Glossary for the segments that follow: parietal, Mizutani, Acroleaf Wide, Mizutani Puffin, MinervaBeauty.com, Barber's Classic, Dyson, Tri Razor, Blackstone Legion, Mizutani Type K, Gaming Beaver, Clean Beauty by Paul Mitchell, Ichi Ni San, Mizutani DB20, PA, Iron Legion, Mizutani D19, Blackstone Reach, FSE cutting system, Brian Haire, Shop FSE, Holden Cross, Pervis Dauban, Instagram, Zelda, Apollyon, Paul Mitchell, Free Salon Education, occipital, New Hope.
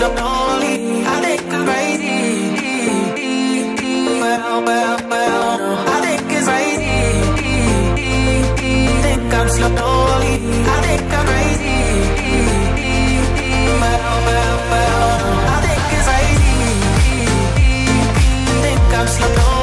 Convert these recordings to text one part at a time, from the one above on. so lonely. I think I'm crazy. Well, I think it's crazy. Think I'm so lonely. I think I'm crazy. Well, I think it's crazy. Think I'm so lonely.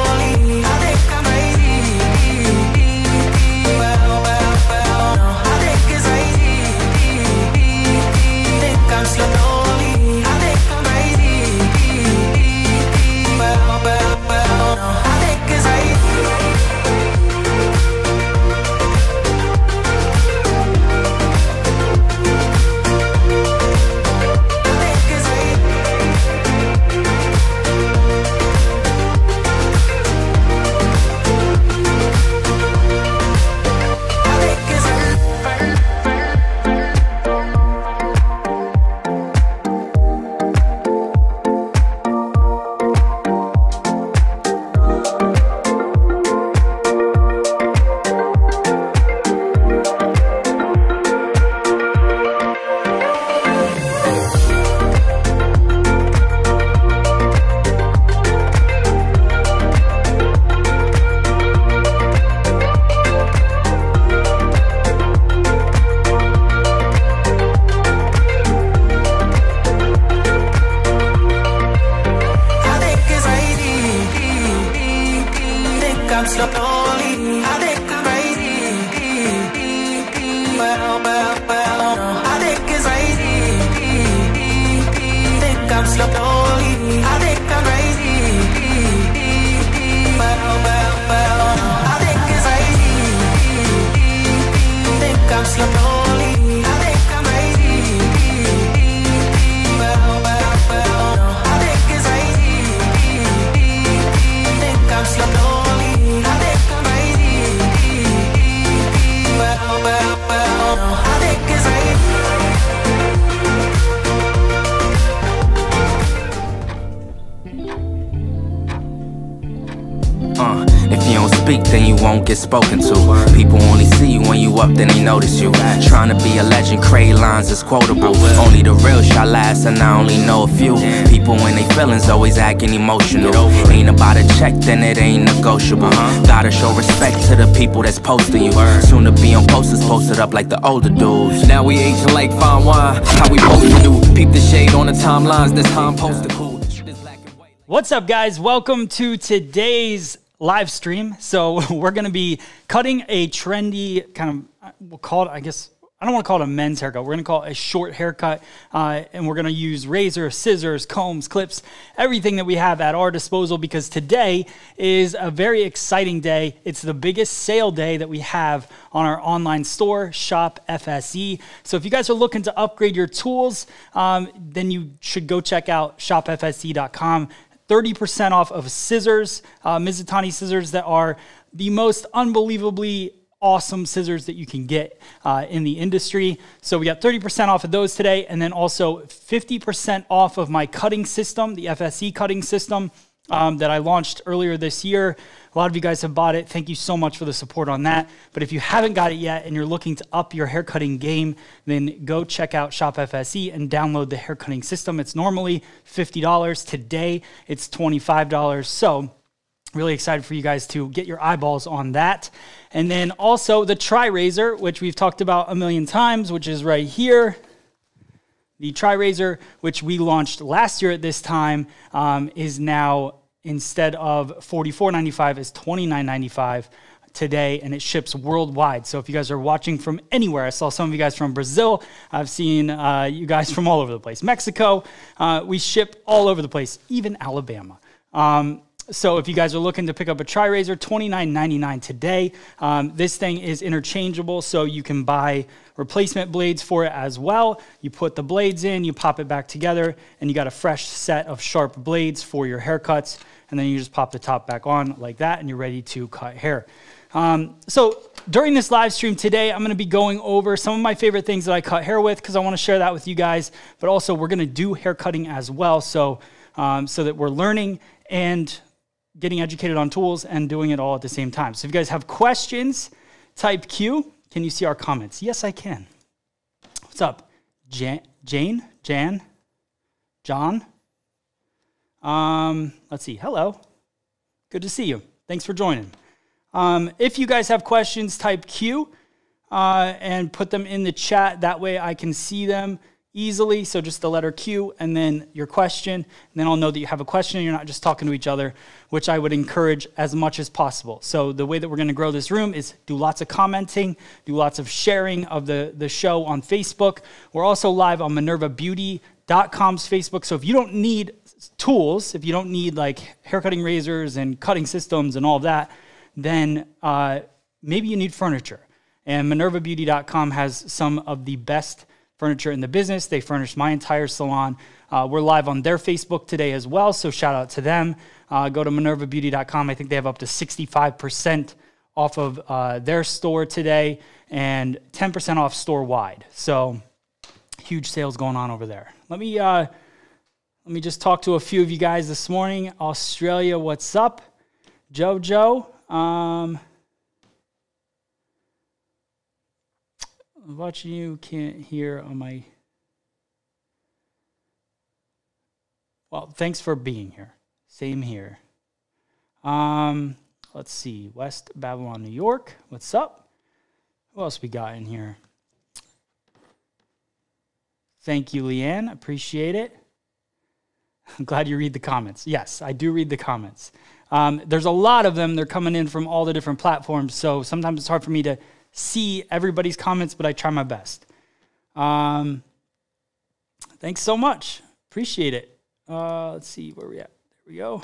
Get spoken to. People only see you when you up, then they notice you. Trying to be a legend, cray lines is quotable. Only the real shall last, and I only know a few. People when they feelings always acting emotional. Ain't about a check, then it ain't negotiable. Gotta show respect to the people that's posting you. Soon to be on posters, posted up like the older dudes. Now we aging like fine wine. How we supposed to do? Peep the shade on the timelines. This time posted cool. What's up, guys? Welcome to today's live stream. So we're going to be cutting a trendy kind of, we'll call it, I guess, I don't want to call it a men's haircut. We're going to call it a short haircut, and we're going to use razors, scissors, combs, clips, everything that we have at our disposal, because today is a very exciting day. It's the biggest sale day that we have on our online store, Shop FSE. So if you guys are looking to upgrade your tools, then you should go check out shopfse.com. 30% off of scissors, Mizutani scissors that are the most unbelievably awesome scissors that you can get in the industry. So we got 30% off of those today, and then also 50% off of my cutting system, the FSE cutting system that I launched earlier this year. A lot of you guys have bought it. Thank you so much for the support on that. But if you haven't got it yet and you're looking to up your haircutting game, then go check out Shop FSE and download the haircutting system. It's normally $50. Today, it's $25. So really excited for you guys to get your eyeballs on that. And then also the Tri Razor, which we've talked about a million times, which is right here. The Tri Razor, which we launched last year at this time, is now, instead of $44.95, is $29.95 today, and it ships worldwide. So if you guys are watching from anywhere, I saw some of you guys from Brazil. I've seen you guys from all over the place. Mexico, we ship all over the place, even Alabama. So if you guys are looking to pick up a Tri Razor, $29.99 today. This thing is interchangeable, so you can buy replacement blades for it as well. You put the blades in, you pop it back together, and you got a fresh set of sharp blades for your haircuts. And then you just pop the top back on like that, and you're ready to cut hair. So during this live stream today, I'm going to be going over some of my favorite things that I cut hair with, because I want to share that with you guys. But also, we're going to do hair cutting as well, so that we're learning and getting educated on tools and doing it all at the same time. So if you guys have questions, type Q. Can you see our comments? Yes, I can. What's up? Jane? John. Let's see. Hello. Good to see you. Thanks for joining. If you guys have questions, type Q and put them in the chat. That way I can see them easily. So just the letter Q and then your question. And then I'll know that you have a question and you're not just talking to each other, which I would encourage as much as possible. So the way that we're going to grow this room is do lots of commenting, do lots of sharing of the show on Facebook. We're also live on MinervaBeauty.com's Facebook. So if you don't need tools, if you don't need like haircutting razors and cutting systems and all of that, then maybe you need furniture. And MinervaBeauty.com has some of the best furniture in the business. They furnish my entire salon. We're live on their Facebook today as well, so shout out to them. Go to MinervaBeauty.com. I think they have up to 65% off of their store today and 10% off store-wide. So huge sales going on over there. Let me just talk to a few of you guys this morning. Australia, what's up? Jojo. Watching you can't hear on my. Well, thanks for being here. Same here. Let's see. West Babylon, New York. What's up? Who else we got in here? Thank you, Leanne. Appreciate it. I'm glad you read the comments. Yes, I do read the comments. There's a lot of them. They're coming in from all the different platforms, so sometimes it's hard for me to see everybody's comments, but I try my best. Thanks so much. Appreciate it. Let's see where we at. There we go.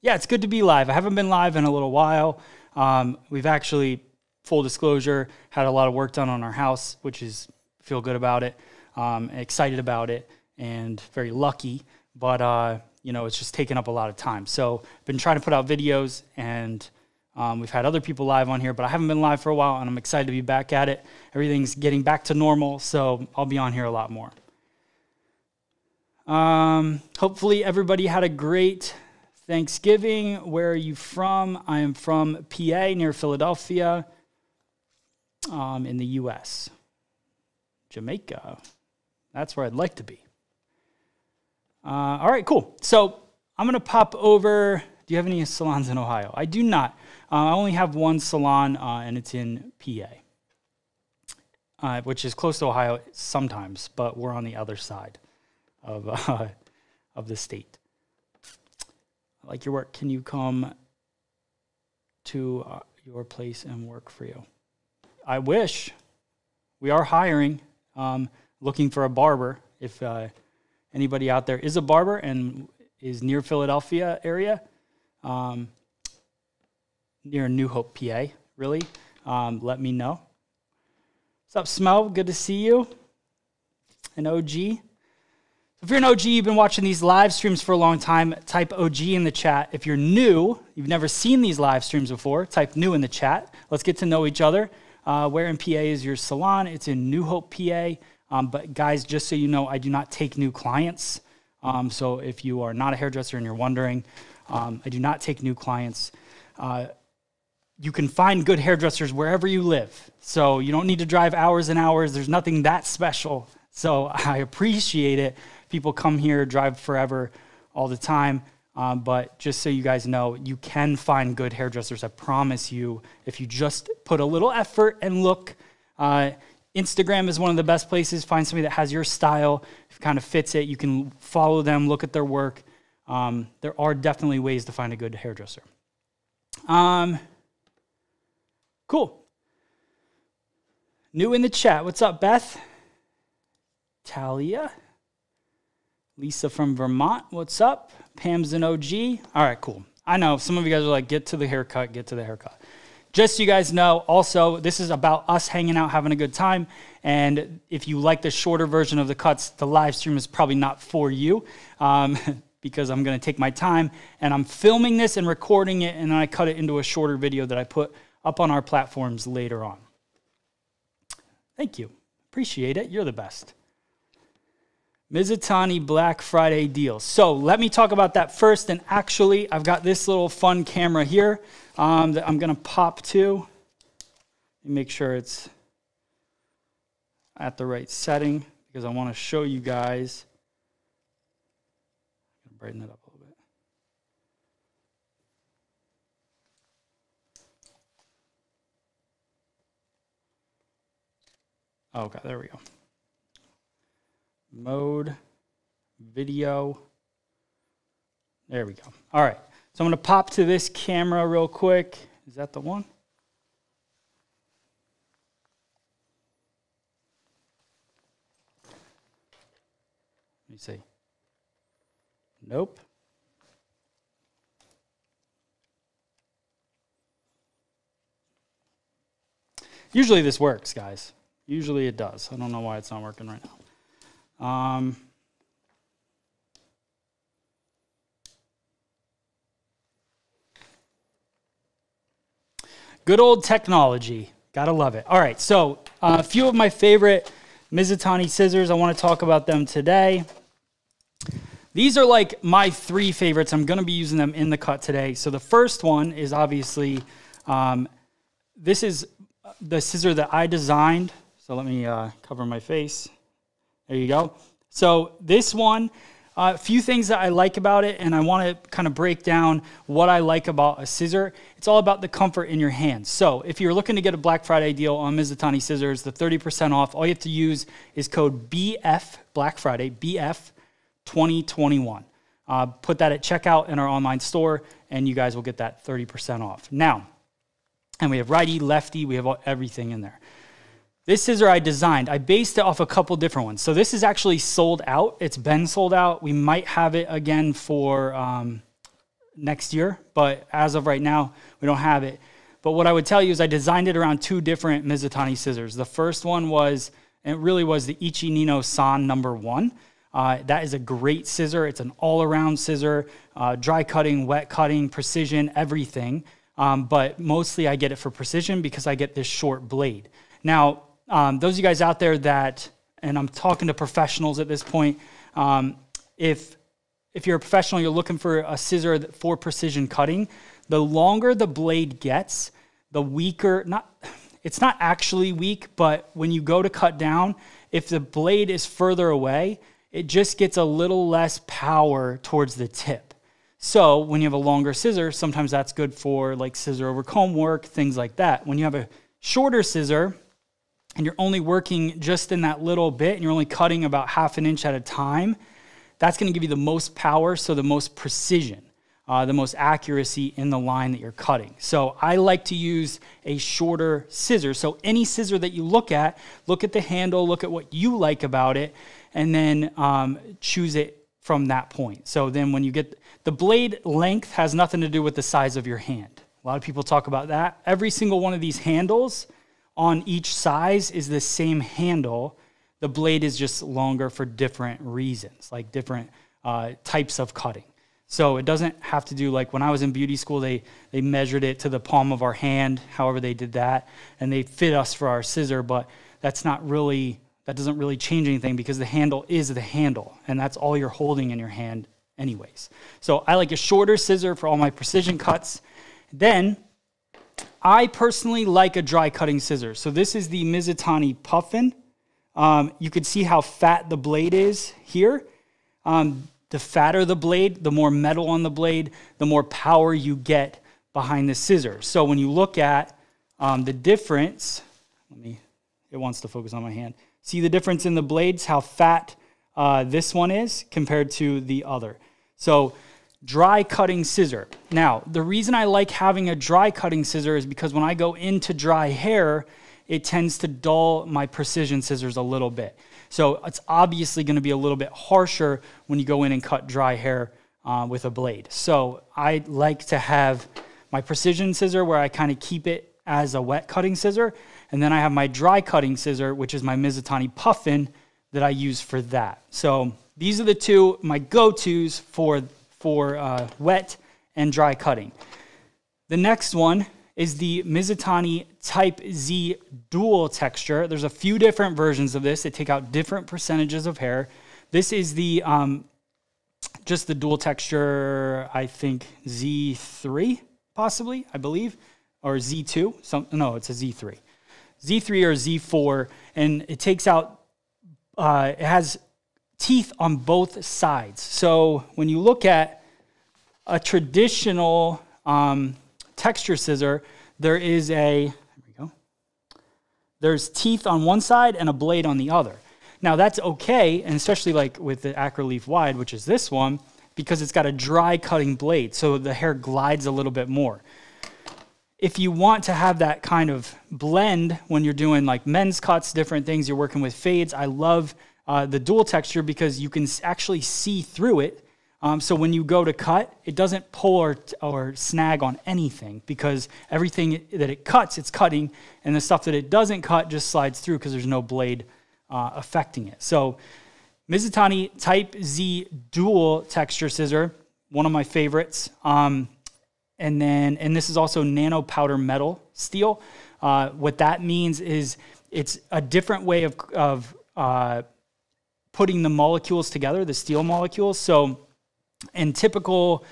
Yeah, it's good to be live. I haven't been live in a little while. We've actually, full disclosure, had a lot of work done on our house, which is, feel good about it, excited about it, and very lucky, but you know, it's just taken up a lot of time. So I've been trying to put out videos, and we've had other people live on here, but I haven't been live for a while, and I'm excited to be back at it. Everything's getting back to normal, so I'll be on here a lot more. Hopefully everybody had a great Thanksgiving. Where are you from? I am from PA, near Philadelphia, in the U.S. Jamaica. That's where I'd like to be. All right, cool. So I'm going to pop over. Do you have any salons in Ohio? I do not. I only have one salon, and it's in PA, which is close to Ohio sometimes, but we're on the other side of the state. I like your work. Can you come to your place and work for you? I wish. We are hiring, looking for a barber. If anybody out there is a barber and is near Philadelphia area, near New Hope, PA, really, let me know. What's up, Smell? Good to see you. An OG. If you're an OG, you've been watching these live streams for a long time, type OG in the chat. If you're new, you've never seen these live streams before, type new in the chat. Let's get to know each other. Where in PA is your salon? It's in New Hope, PA. But guys, just so you know, I do not take new clients. So if you are not a hairdresser and you're wondering, I do not take new clients. You can find good hairdressers wherever you live. So you don't need to drive hours and hours. There's nothing that special. So I appreciate it. People come here, drive forever all the time. But just so you guys know, you can find good hairdressers. I promise you, if you just put a little effort and look. Instagram is one of the best places. Find somebody that has your style, if kind of fits it. You can follow them, look at their work. There are definitely ways to find a good hairdresser. Cool. New in the chat. What's up, Beth? Talia. Lisa from Vermont. What's up? Pam's an OG. All right, cool. I know some of you guys are like, get to the haircut, get to the haircut. Just so you guys know, also, this is about us hanging out, having a good time. And if you like the shorter version of the cuts, the live stream is probably not for you, because I'm going to take my time. And I'm filming this and recording it, and then I cut it into a shorter video that I put up on our platforms later on. Thank you. Appreciate it. You're the best. Mizutani Black Friday deal. So let me talk about that first. And actually, I've got this little fun camera here that I'm going to pop to. Make sure it's at the right setting because I want to show you guys brighten that up a little bit. Okay, there we go. Mode, video. There we go. All right, so I'm going to pop to this camera real quick. Is that the one? Let me see. Nope. Usually this works, guys. Usually it does. I don't know why it's not working right now. Good old technology. Gotta love it. All right, so a few of my favorite Mizutani scissors. I want to talk about them today. These are like my three favorites. I'm going to be using them in the cut today. So the first one is obviously, this is the scissor that I designed. So let me cover my face. There you go. So this one, a few things that I like about it, and I want to kind of break down what I like about a scissor. It's all about the comfort in your hands. So if you're looking to get a Black Friday deal on Mizutani scissors, the 30% off, all you have to use is code BF, Black Friday, BF 2021. Put that at checkout in our online store, and you guys will get that 30% off. Now, and we have righty, lefty, we have everything in there. This scissor I designed, I based it off a couple different ones. So this is actually sold out. It's been sold out. We might have it again for next year, but as of right now, we don't have it. But what I would tell you is I designed it around two different Mizutani scissors. The first one was, and it really was, the Ichi Ni San #1. That is a great scissor. It's an all-around scissor, dry cutting, wet cutting, precision, everything. But mostly I get it for precision because I get this short blade. Now, those of you guys out there that, and I'm talking to professionals at this point, if you're a professional, you're looking for a scissor for precision cutting, the longer the blade gets, the weaker, it's not actually weak, but when you go to cut down, if the blade is further away, it just gets a little less power towards the tip. So when you have a longer scissor, sometimes that's good for like scissor over comb work, things like that. When you have a shorter scissor, and you're only working just in that little bit, and you're only cutting about ½ inch at a time, that's gonna give you the most power, so the most precision, the most accuracy in the line that you're cutting. So I like to use a shorter scissor. So any scissor that you look at the handle, look at what you like about it, and then choose it from that point. So then when you get, the blade length has nothing to do with the size of your hand. A lot of people talk about that. Every single one of these handles on each size is the same handle. The blade is just longer for different reasons, like different types of cutting. So it doesn't have to do, like when I was in beauty school, they measured it to the palm of our hand, however they did that, and they fit us for our scissor, but that's not really, that doesn't really change anything because the handle is the handle, and that's all you're holding in your hand anyways. So I like a shorter scissor for all my precision cuts. Then, I personally like a dry cutting scissor. So this is the Mizutani Puffin. You can see how fat the blade is here. The fatter the blade, the more metal on the blade, the more power you get behind the scissor. So when you look at the difference, it wants to focus on my hand. See the difference in the blades, how fat this one is compared to the other. So dry cutting scissor. Now, the reason I like having a dry cutting scissor is because when I go into dry hair, it tends to dull my precision scissors a little bit. So it's obviously going to be a little bit harsher when you go in and cut dry hair with a blade. So I like to have my precision scissor where I kind of keep it as a wet cutting scissor. And then I have my dry cutting scissor, which is my Mizutani Puffin that I use for that. So these are the two, my go-tos for wet and dry cutting. The next one is the Mizutani Type Z Dual Texture. There's a few different versions of this. They take out different percentages of hair. This is the, just the Dual Texture, I think Z3 possibly, I believe, or Z2. No, it's a Z3. Z3 or Z4, and it takes out, it has teeth on both sides. So when you look at a traditional texture scissor, there is a, there's teeth on one side and a blade on the other. Now that's okay, and especially like with the Acroleaf Wide, which is this one, because it's got a dry cutting blade, so the hair glides a little bit more. If you want to have that kind of blend when you're doing like men's cuts, different things, you're working with fades, I love the dual texture because you can actually see through it. So when you go to cut, it doesn't pull or snag on anything, because everything that it cuts, it's cutting, and the stuff that it doesn't cut just slides through because there's no blade affecting it. So Mizutani Type Z Dual Texture Scissor, one of my favorites. And this is also nano powder metal steel. What that means is it's a different way of putting the molecules together, the steel molecules. So in typical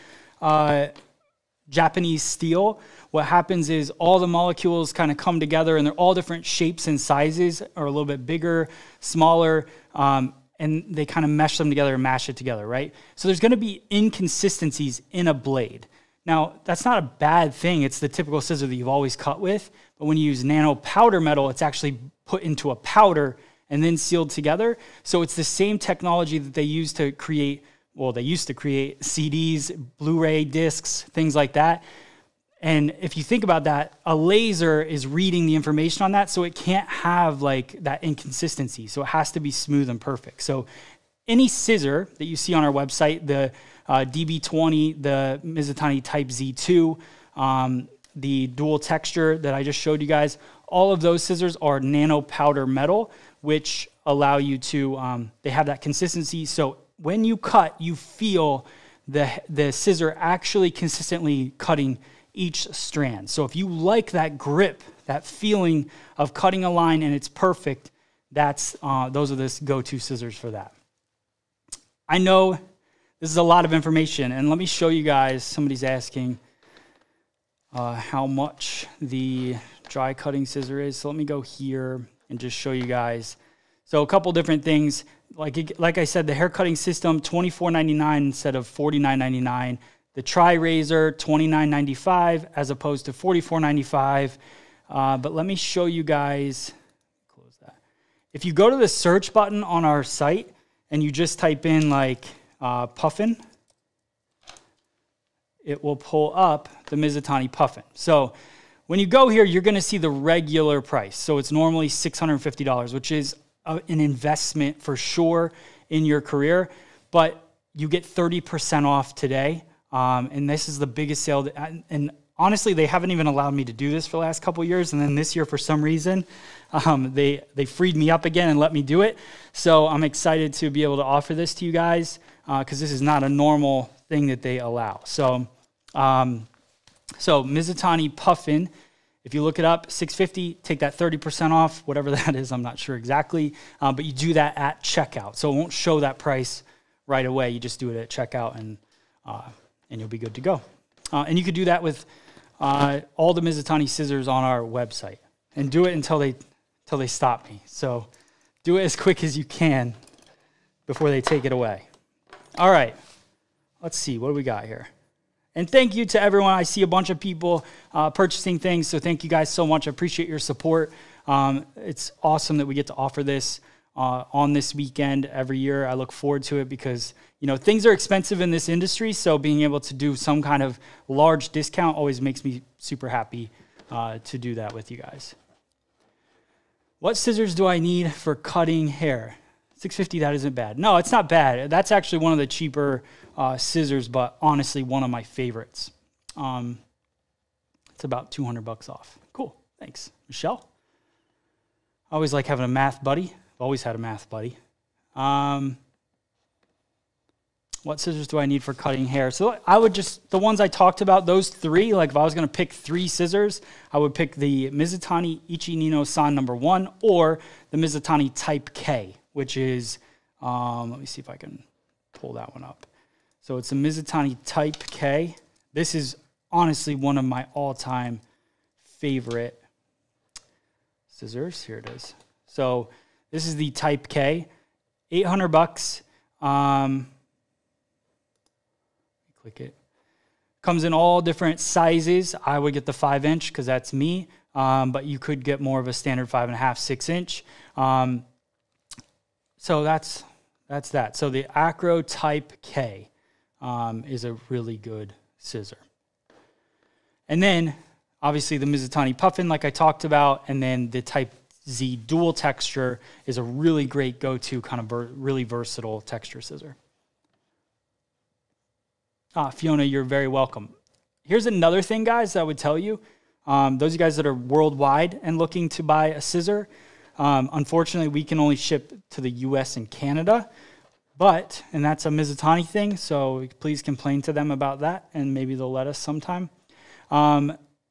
Japanese steel, what happens is all the molecules kind of come together, and they're all different shapes and sizes, or a little bit bigger, smaller, and they kind of mesh them together and mash it together, right? So there's going to be inconsistencies in a blade. Now, that's not a bad thing. It's the typical scissor that you've always cut with, but when you use nano powder metal, it's actually put into a powder and then sealed together. So it's the same technology that they use to create, well, they used to create CDs, Blu-ray discs, things like that. And if you think about that, a laser is reading the information on that, so it can't have like that inconsistency. So it has to be smooth and perfect. So any scissor that you see on our website, the DB20, the Mizutani Type Z2, the dual texture that I just showed you guys, all of those scissors are nano powder metal, which allow you to, they have that consistency. So when you cut, you feel the scissor actually consistently cutting each strand. So if you like that grip, that feeling of cutting a line and it's perfect, that's those are the go-to scissors for that. I know this is a lot of information, and let me show you guys, somebody's asking how much the dry cutting scissor is. So let me go here and just show you guys. So a couple different things. Like I said, the hair cutting system, $24.99 instead of $49.99. The Tri Razor, $29.95 as opposed to $44.95. But let me show you guys. Close that. If you go to the search button on our site and you just type in like Puffin, it will pull up the Mizutani Puffin. So when you go here, you're going to see the regular price. So it's normally $650, which is an investment for sure in your career, but you get 30% off today. And this is the biggest sale. And honestly, they haven't even allowed me to do this for the last couple of years. And then this year, for some reason, they freed me up again and let me do it. So I'm excited to be able to offer this to you guys because this is not a normal thing that they allow. So, so Mizutani Puffin, if you look it up, $650, take that 30% off, whatever that is, I'm not sure exactly, but you do that at checkout. So it won't show that price right away. You just do it at checkout, and you'll be good to go. And you could do that with all the Mizutani scissors on our website, and do it until they stop me. So do it as quick as you can before they take it away. All right, let's see, what do we got here? And thank you to everyone. I see a bunch of people purchasing things, so thank you guys so much. I appreciate your support. It's awesome that we get to offer this on this weekend every year. I look forward to it because, you know, things are expensive in this industry, so being able to do some kind of large discount always makes me super happy to do that with you guys. What scissors do I need for cutting hair? $650, that isn't bad. No, it's not bad. That's actually one of the cheaper scissors, but honestly, one of my favorites. It's about 200 bucks off. Cool, thanks. Michelle? I always like having a math buddy. I've always had a math buddy. What scissors do I need for cutting hair? So I would just, the ones I talked about, those three, like if I was gonna pick three scissors, I would pick the Mizutani Ichi Ni San #1 or the Mizutani Type K, which is, let me see if I can pull that one up. So it's a Mizutani Type K. This is honestly one of my all-time favorite scissors. Here it is. So this is the Type K, 800 bucks. Click it. Comes in all different sizes. I would get the 5-inch because that's me, but you could get more of a standard 5.5, 6-inch. So that's that. So the Acro Type K is a really good scissor. And then obviously the Mizutani Puffin, like I talked about, and then the Type Z Dual Texture is a really great go-to kind of really versatile texture scissor. Ah, Fiona, you're very welcome. Here's another thing, guys, that I would tell you. Those of you guys that are worldwide and looking to buy a scissor, unfortunately, we can only ship to the U.S. and Canada, but, and that's a Mizutani thing, so please complain to them about that, and maybe they'll let us sometime.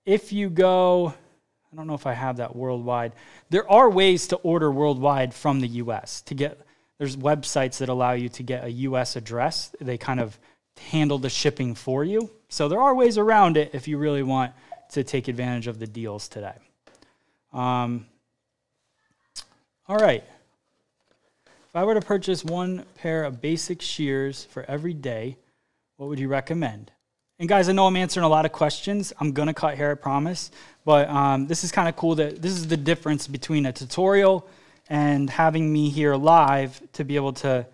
If you go, I don't know if I have that worldwide. There are ways to order worldwide from the U.S. to get, there's websites that allow you to get a U.S. address. They kind of handle the shipping for you. So there are ways around it if you really want to take advantage of the deals today. All right. If I were to purchase one pair of basic shears for every day, what would you recommend? And guys, I know I'm answering a lot of questions. I'm gonna cut hair, I promise. But this is kind of cool that this is the difference between a tutorial and having me here live to be able to,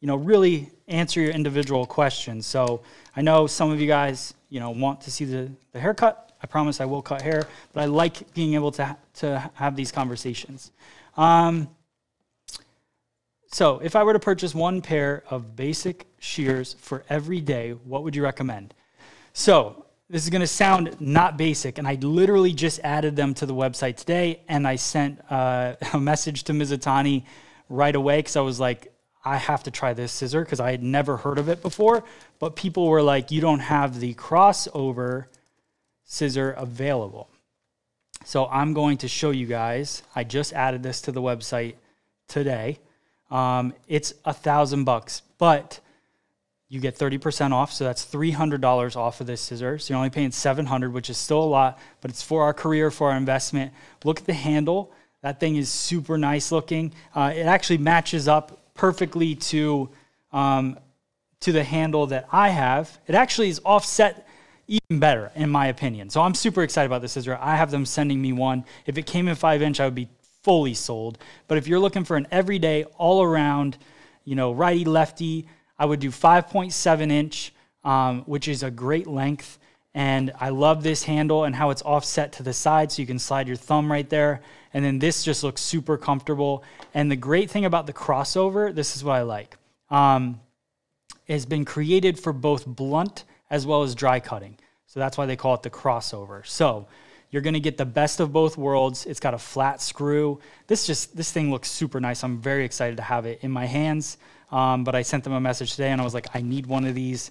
you know, really answer your individual questions. So I know some of you guys, you know, want to see the haircut. I promise I will cut hair, but I like being able to have these conversations. So if I were to purchase one pair of basic shears for every day, what would you recommend? So this is going to sound not basic, and I literally just added them to the website today, and I sent a message to Mizutani right away because I was like, I have to try this scissor because I had never heard of it before, but people were like, you don't have the crossover scissor available. So I'm going to show you guys. I just added this to the website today. It's $1,000, but you get 30% off. So that's $300 off of this scissor. So you're only paying $700, which is still a lot, but it's for our career, for our investment. Look at the handle. That thing is super nice looking. It actually matches up perfectly to the handle that I have. It actually is offset even better, in my opinion. So I'm super excited about this scissor. I have them sending me one. If it came in 5-inch, I would be fully sold. But if you're looking for an everyday, all around, you know, righty lefty, I would do 5.7-inch, which is a great length. And I love this handle and how it's offset to the side so you can slide your thumb right there. And then this just looks super comfortable. And the great thing about the crossover, this is what I like, it's been created for both blunt as well as dry cutting. So that's why they call it the crossover. So you're going to get the best of both worlds. It's got a flat screw. This thing looks super nice. I'm very excited to have it in my hands. But I sent them a message today and I was like, I need one of these.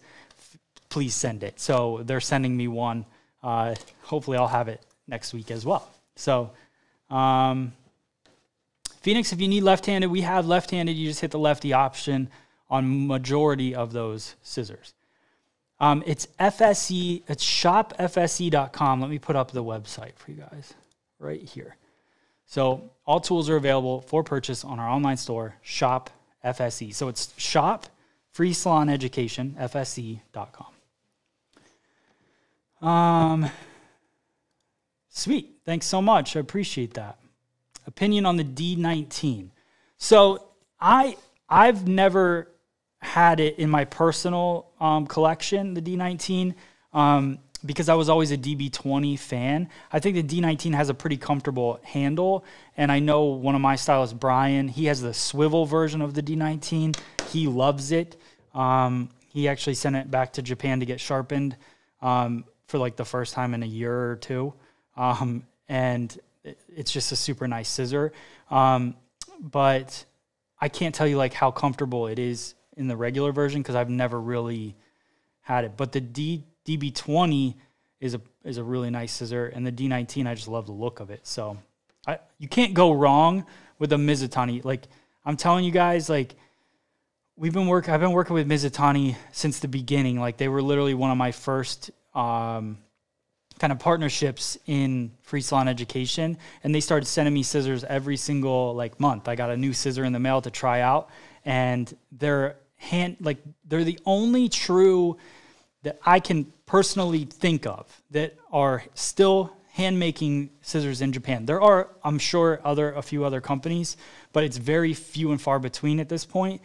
Please send it. So they're sending me one. Hopefully I'll have it next week as well. So Phoenix, if you need left-handed, we have left-handed. You just hit the lefty option on majority of those scissors. It's FSE, it's shopfse.com. Let me put up the website for you guys right here. So all tools are available for purchase on our online store, Shop FSE. So it's Shop Free Salon Education, FSE.com. Sweet. Thanks so much. I appreciate that. Opinion on the D19. So I've never had it in my personal collection, the D19, because I was always a DB20 fan. I think the D19 has a pretty comfortable handle, and I know one of my stylists, Brian, he has the swivel version of the D19. He loves it. He actually sent it back to Japan to get sharpened for like the first time in a year or two. And it's just a super nice scissor. But I can't tell you like how comfortable it is in the regular version because I've never really had it. But the DB20 is a really nice scissor, and the D19, I just love the look of it. So you can't go wrong with a Mizutani. Like I'm telling you guys, like I've been working with Mizutani since the beginning. Like they were literally one of my first kind of partnerships in free salon education, and they started sending me scissors every single like month. I got a new scissor in the mail to try out, and their hand, like they're the only true that I can personally think of that are still hand making scissors in Japan. There are, I'm sure, a few other companies, but it's very few and far between at this point,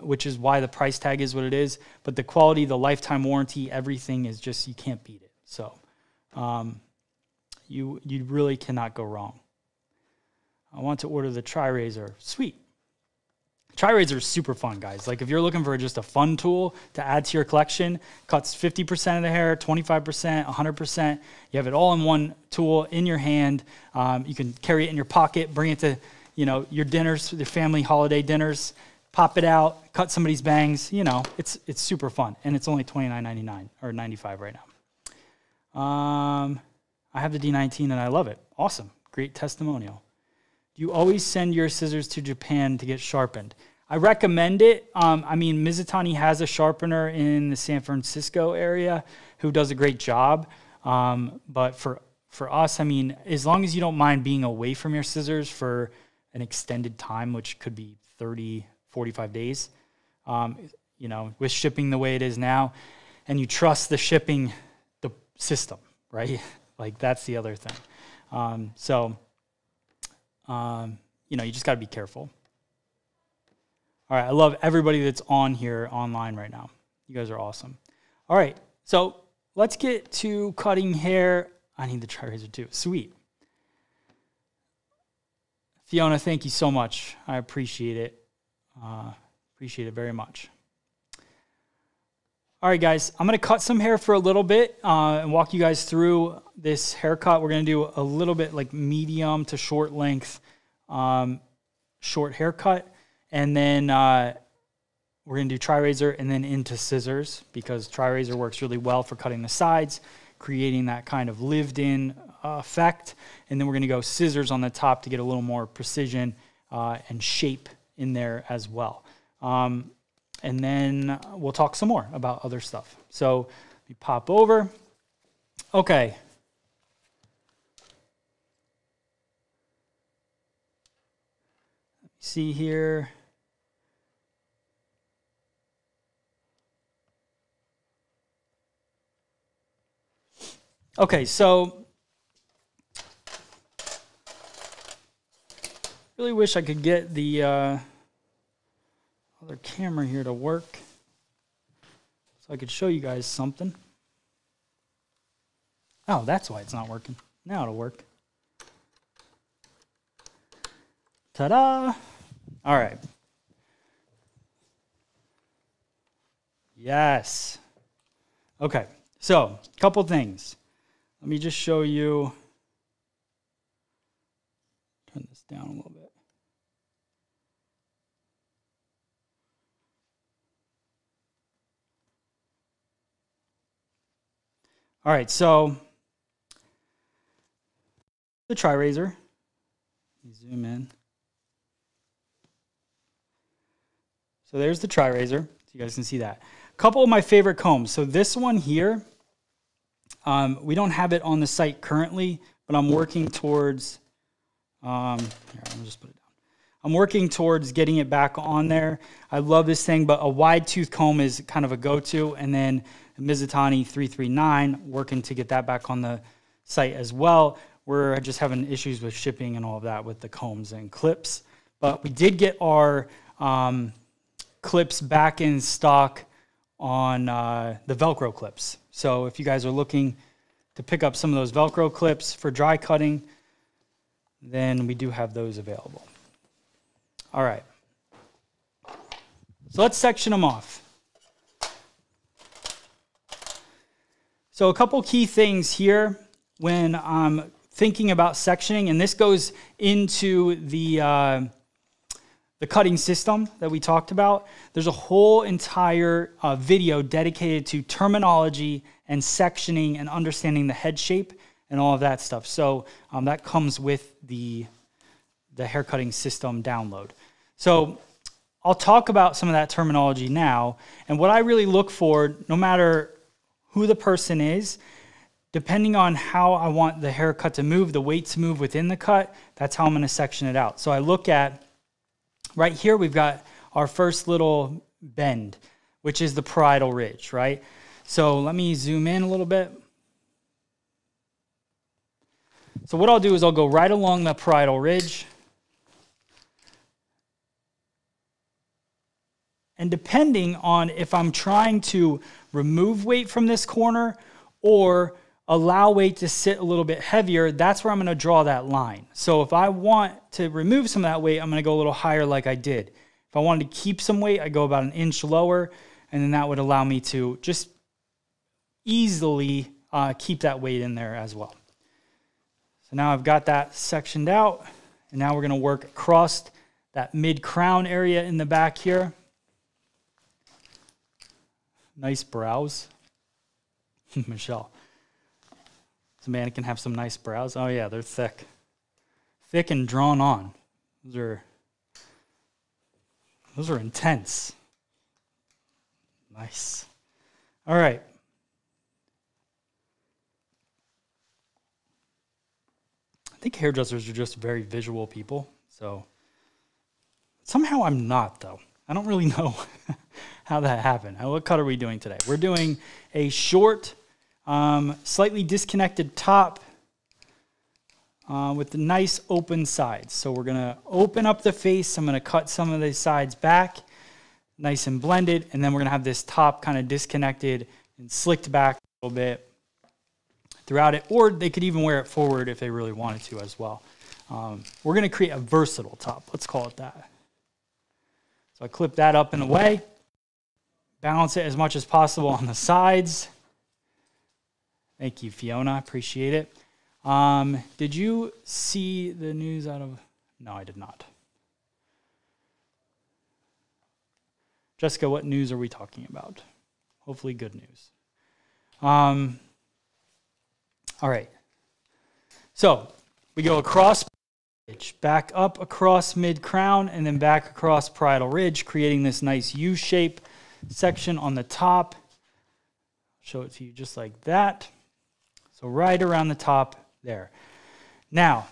which is why the price tag is what it is. But the quality, the lifetime warranty, everything is just, you can't beat it. So you really cannot go wrong. I want to order the Tri Razor. Sweet. Tri Razor is super fun, guys. Like if you're looking for just a fun tool to add to your collection, cuts 50% of the hair, 25%, 100%. You have it all in one tool in your hand. You can carry it in your pocket, bring it to, you know, your dinners, your family holiday dinners, pop it out, cut somebody's bangs. You know, it's super fun, and it's only $29.99 or $95 right now. I have the D19 and I love it. Awesome, great testimonial. Do you always send your scissors to Japan to get sharpened? I recommend it. I mean, Mizutani has a sharpener in the San Francisco area who does a great job. But for us, I mean, as long as you don't mind being away from your scissors for an extended time, which could be 30, 45 days, you know, with shipping the way it is now, and you trust the shipping, the system, right? Like that's the other thing. You know, you just got to be careful. All right. I love everybody that's on here online right now. You guys are awesome. All right. So let's get to cutting hair. I need the Tri Razor too. Sweet. Fiona, thank you so much. I appreciate it. Appreciate it very much. All right, guys, I'm going to cut some hair for a little bit and walk you guys through this haircut. We're going to do a little bit like medium to short length, short haircut. And then we're going to do Tri Razor and then into scissors, because Tri Razor works really well for cutting the sides, creating that kind of lived in effect. And then we're going to go scissors on the top to get a little more precision and shape in there as well. And then we'll talk some more about other stuff. So let me pop over. Okay. Let me see here. Okay, so really wish I could get the other camera here to work so I could show you guys something. Oh, that's why it's not working. Now it'll work. Ta-da! All right. Yes. Okay, so a couple things. Let me just show you. Turn this down a little bit. All right, so the Tri Razor, zoom in. So there's the Tri Razor, so you guys can see that. A couple of my favorite combs. So this one here, we don't have it on the site currently, but I'm working towards, here, I'll just put it down. I'm working towards getting it back on there. I love this thing, but a wide tooth comb is kind of a go-to, and then Mizutani 339, working to get that back on the site as well. We're just having issues with shipping and all of that with the combs and clips. But we did get our clips back in stock on the Velcro clips. So if you guys are looking to pick up some of those Velcro clips for dry cutting, then we do have those available. All right. So let's section them off. So a couple key things here when I'm thinking about sectioning, and this goes into the cutting system that we talked about. There's a whole entire video dedicated to terminology and sectioning and understanding the head shape and all of that stuff. So that comes with the hair cutting system download. So I'll talk about some of that terminology now, and what I really look for, no matter who the person is, depending on how I want the haircut to move, the weight to move within the cut, that's how I'm gonna section it out. So I look at, right here, we've got our first little bend, which is the parietal ridge, right? So let me zoom in a little bit. So what I'll do is I'll go right along the parietal ridge. And depending on if I'm trying to remove weight from this corner or allow weight to sit a little bit heavier, that's where I'm going to draw that line. So if I want to remove some of that weight, I'm going to go a little higher like I did. If I wanted to keep some weight, I go about an inch lower, and then that would allow me to just easily keep that weight in there as well. So now I've got that sectioned out, and now we're going to work across that mid-crown area in the back here. Nice brows. Michelle. This mannequin have some nice brows. Oh yeah, they're thick. Thick and drawn on. Those are intense. Nice. All right. I think hairdressers are just very visual people. So somehow I'm not, though. I don't really know how that happened. What cut are we doing today? We're doing a short, slightly disconnected top with the nice open sides. So we're going to open up the face. I'm going to cut some of the sides back, nice and blended. And then we're going to have this top kind of disconnected and slicked back a little bit throughout it. Or they could even wear it forward if they really wanted to as well. We're going to create a versatile top. Let's call it that. So I clip that up and away. Balance it as much as possible on the sides. Thank you, Fiona. I appreciate it. Did you see the news out of... No, I did not. Jessica, what news are we talking about? Hopefully good news. All right. So we go across ridge, back up across mid-crown, and then back across parietal ridge, creating this nice U-shape section on the top. Show it to you just like that. So right around the top there. Now,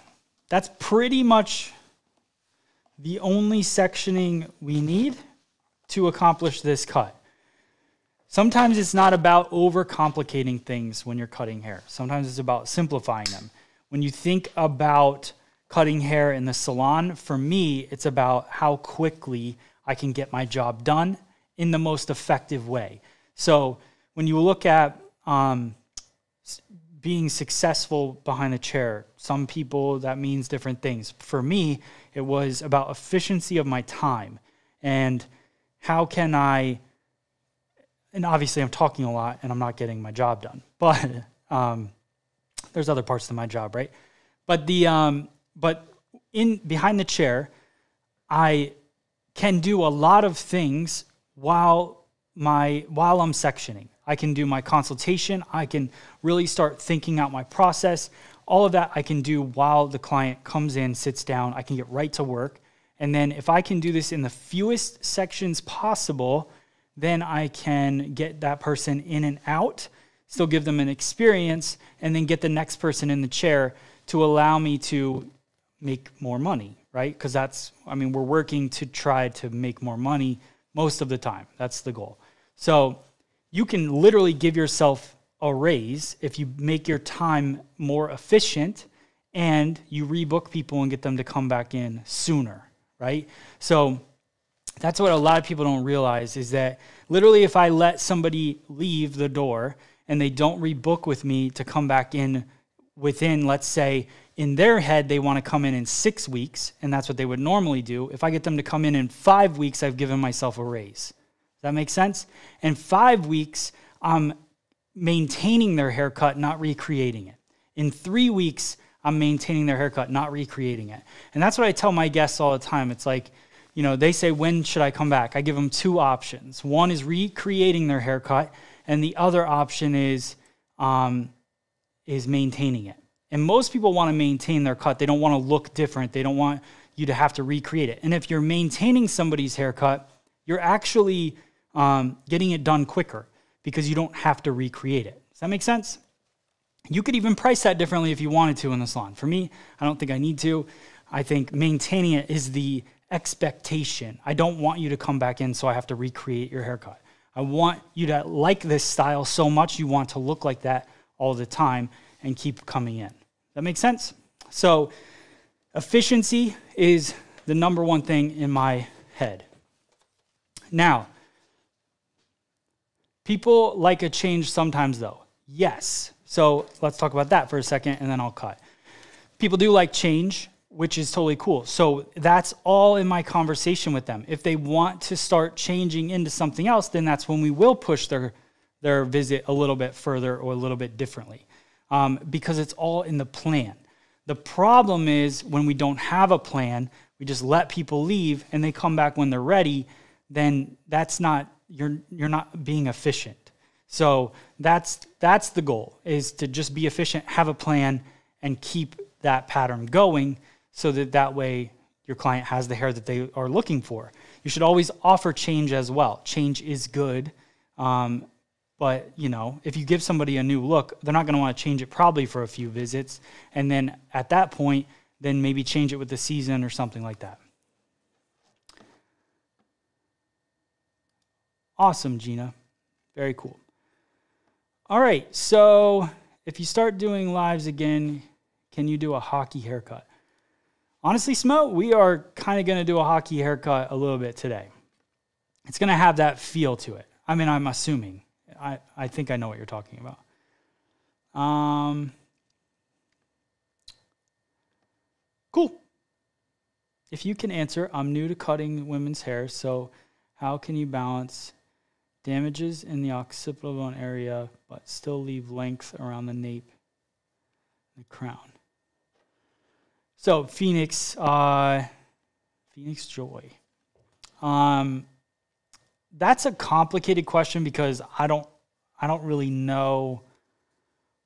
that's pretty much the only sectioning we need to accomplish this cut. Sometimes it's not about overcomplicating things when you're cutting hair. Sometimes it's about simplifying them. When you think about cutting hair in the salon, for me, it's about how quickly I can get my job done in the most effective way. So when you look at being successful behind the chair, some people that means different things. For me, it was about efficiency of my time and how can I, and obviously I'm talking a lot and I'm not getting my job done, but there's other parts to my job, right? But behind the chair, I can do a lot of things while I'm sectioning. I can do my consultation, I can really start thinking out my process. All of that I can do while the client comes in, sits down, I can get right to work. And then if I can do this in the fewest sections possible, then I can get that person in and out, still give them an experience, and then get the next person in the chair to allow me to make more money, right? Because that's, I mean, we're working to try to make more money most of the time. That's the goal. So you can literally give yourself a raise if you make your time more efficient and you rebook people and get them to come back in sooner, right? So that's what a lot of people don't realize is that literally if I let somebody leave the door and they don't rebook with me to come back in within, let's say, in their head, they want to come in 6 weeks, and that's what they would normally do. If I get them to come in 5 weeks, I've given myself a raise. Does that make sense? In 5 weeks, I'm maintaining their haircut, not recreating it. In 3 weeks, I'm maintaining their haircut, not recreating it. And that's what I tell my guests all the time. It's like, you know, they say, when should I come back? I give them 2 options. One is recreating their haircut, and the other option is maintaining it. And most people want to maintain their cut. They don't want to look different. They don't want you to have to recreate it. And if you're maintaining somebody's haircut, you're actually getting it done quicker because you don't have to recreate it. Does that make sense? You could even price that differently if you wanted to in the salon. For me, I don't think I need to. I think maintaining it is the expectation. I don't want you to come back in so I have to recreate your haircut. I want you to like this style so much you want to look like that all the time and keep coming in. That makes sense? So efficiency is the number one thing in my head. Now, people like a change sometimes though. Yes. So let's talk about that for a second and then I'll cut. People do like change, which is totally cool. So that's all in my conversation with them. If they want to start changing into something else, then that's when we will push their visit a little bit further or a little bit differently, because it's all in the plan. The problem is when we don't have a plan, we just let people leave and they come back when they're ready, then that's not, you're not being efficient. So that's the goal, is to just be efficient, have a plan, and keep that pattern going so that that way your client has the hair that they are looking for. You should always offer change as well. Change is good, but you know, if you give somebody a new look, they're not going to want to change it probably for a few visits, and then at that point, then maybe change it with the season or something like that. Awesome, Gina. Very cool. All right, so if you start doing lives again, can you do a hockey haircut? Honestly, Smo, we are kind of going to do a hockey haircut a little bit today. It's going to have that feel to it. I mean, I'm assuming. I think I know what you're talking about. Cool. If you can answer, I'm new to cutting women's hair, so how can you balance damages in the occipital bone area but still leave length around the nape and the crown? So Phoenix, Phoenix Joy. That's a complicated question because I don't really know,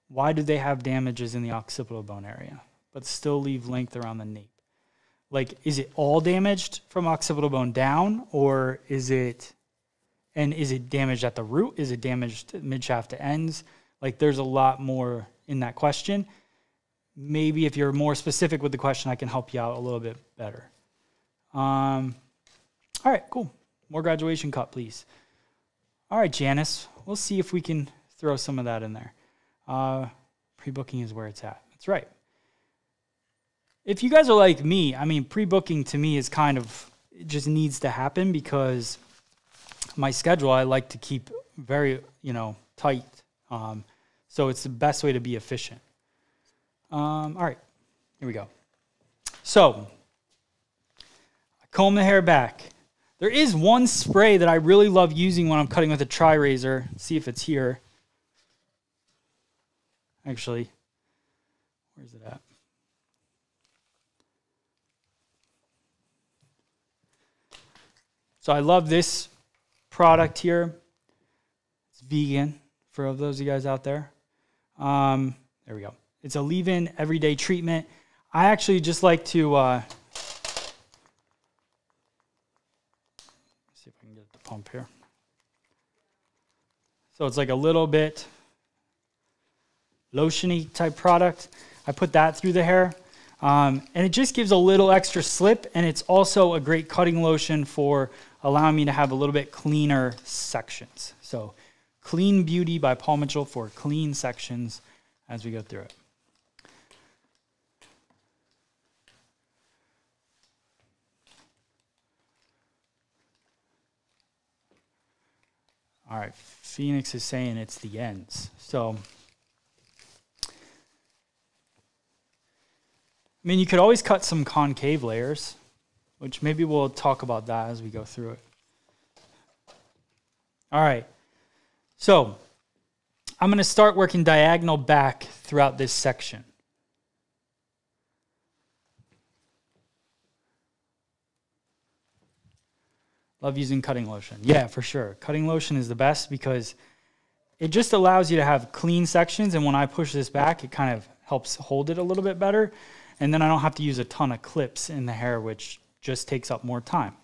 why do they have damages in the occipital bone area but still leave length around the nape? Like, is it all damaged from occipital bone down, or is it, and is it damaged at the root? Is it damaged midshaft to ends? Like, there's a lot more in that question. Maybe if you're more specific with the question, I can help you out a little bit better. All right, cool. More graduation cut, please. All right, Janice. We'll see if we can throw some of that in there. Pre-booking is where it's at. That's right. If you guys are like me, I mean, pre-booking to me is kind of, it just needs to happen because my schedule, I like to keep very, you know, tight. So it's the best way to be efficient. All right, here we go. So I comb the hair back. There is one spray that I really love using when I'm cutting with a Tri Razor. Let's see if it's here. Actually, where's it at? So I love this product here. It's vegan for those of you guys out there. There we go. It's a leave-in everyday treatment. I actually just like to, see if I can get the pump here. So it's like a little bit lotiony type product. I put that through the hair, and it just gives a little extra slip, and it's also a great cutting lotion for allowing me to have a little bit cleaner sections. So Clean Beauty by Paul Mitchell for clean sections as we go through it. All right, Phoenix is saying it's the ends. So, I mean, you could always cut some concave layers, which maybe we'll talk about that as we go through it. All right, so I'm going to start working diagonal back throughout this section. Love using cutting lotion. Yeah, for sure. Cutting lotion is the best because it just allows you to have clean sections. And when I push this back, it kind of helps hold it a little bit better. And then I don't have to use a ton of clips in the hair, which just takes up more time.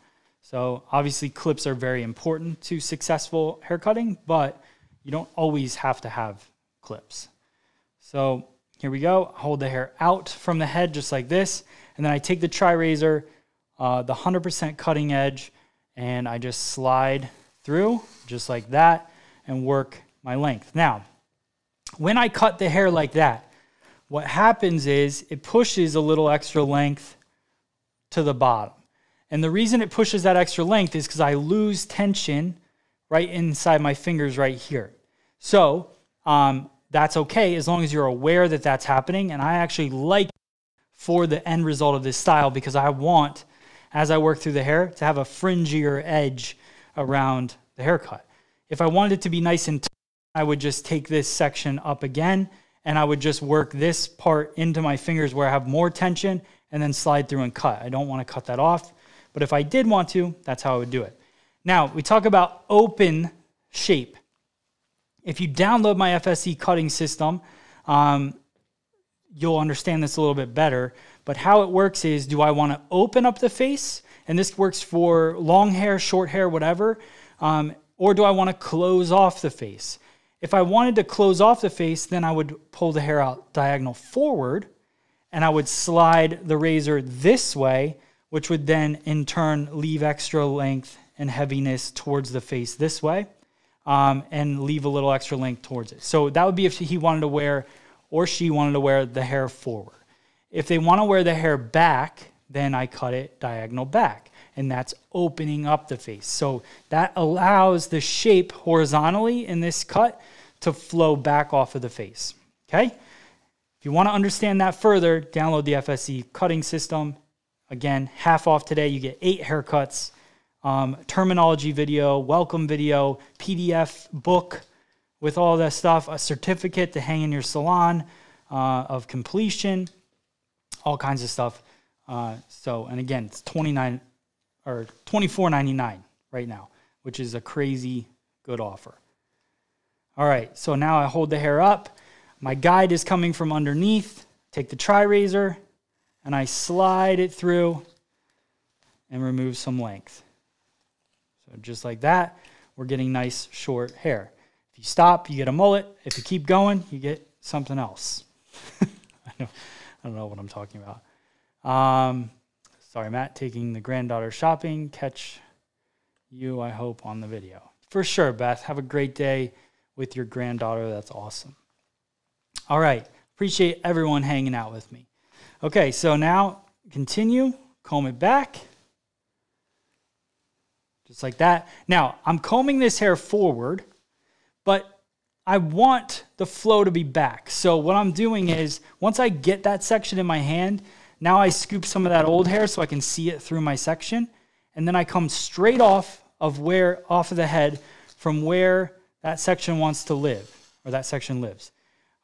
So obviously clips are very important to successful hair cutting, but you don't always have to have clips. So here we go. Hold the hair out from the head just like this. And then I take the Tri Razor the 100% cutting edge, and I just slide through just like that and work my length. Now, when I cut the hair like that, what happens is it pushes a little extra length to the bottom. And the reason it pushes that extra length is because I lose tension right inside my fingers right here. So that's okay as long as you're aware that that's happening. And I actually like it for the end result of this style because I want, as I work through the hair, to have a fringier edge around the haircut. If I wanted it to be nice and tight, I would just take this section up again and I would just work this part into my fingers where I have more tension and then slide through and cut. I don't want to cut that off. But if I did want to, that's how I would do it. Now, we talk about open shape. If you download my FSE cutting system, you'll understand this a little bit better. But how it works is, do I want to open up the face? And this works for long hair, short hair, whatever. Or do I want to close off the face? If I wanted to close off the face, then I would pull the hair out diagonal forward, and I would slide the razor this way, which would then in turn leave extra length and heaviness towards the face this way, and leave a little extra length towards it. So that would be if he wanted to wear, or she wanted to wear, the hair forward. If they want to wear the hair back, then I cut it diagonal back, and that's opening up the face. So that allows the shape horizontally in this cut to flow back off of the face, okay? If you want to understand that further, download the FSE cutting system. Again, half off today, you get 8 haircuts, terminology video, welcome video, PDF book with all that stuff, a certificate to hang in your salon of completion, all kinds of stuff. And again, it's $24.99 right now, which is a crazy good offer. All right, so now I hold the hair up. My guide is coming from underneath. Take the Tri Razor, and I slide it through and remove some length. So just like that, we're getting nice short hair. If you stop, you get a mullet. If you keep going, you get something else. I don't know what I'm talking about. Sorry, Matt, taking the granddaughter shopping. Catch you, I hope, on the video. For sure, Beth. Have a great day with your granddaughter. That's awesome. All right. Appreciate everyone hanging out with me. Okay, so now continue, comb it back, just like that. Now, I'm combing this hair forward, but I want the flow to be back. So what I'm doing is, once I get that section in my hand, now I scoop some of that old hair so I can see it through my section, and then I come straight off of the head from where that section wants to live, or that section lives.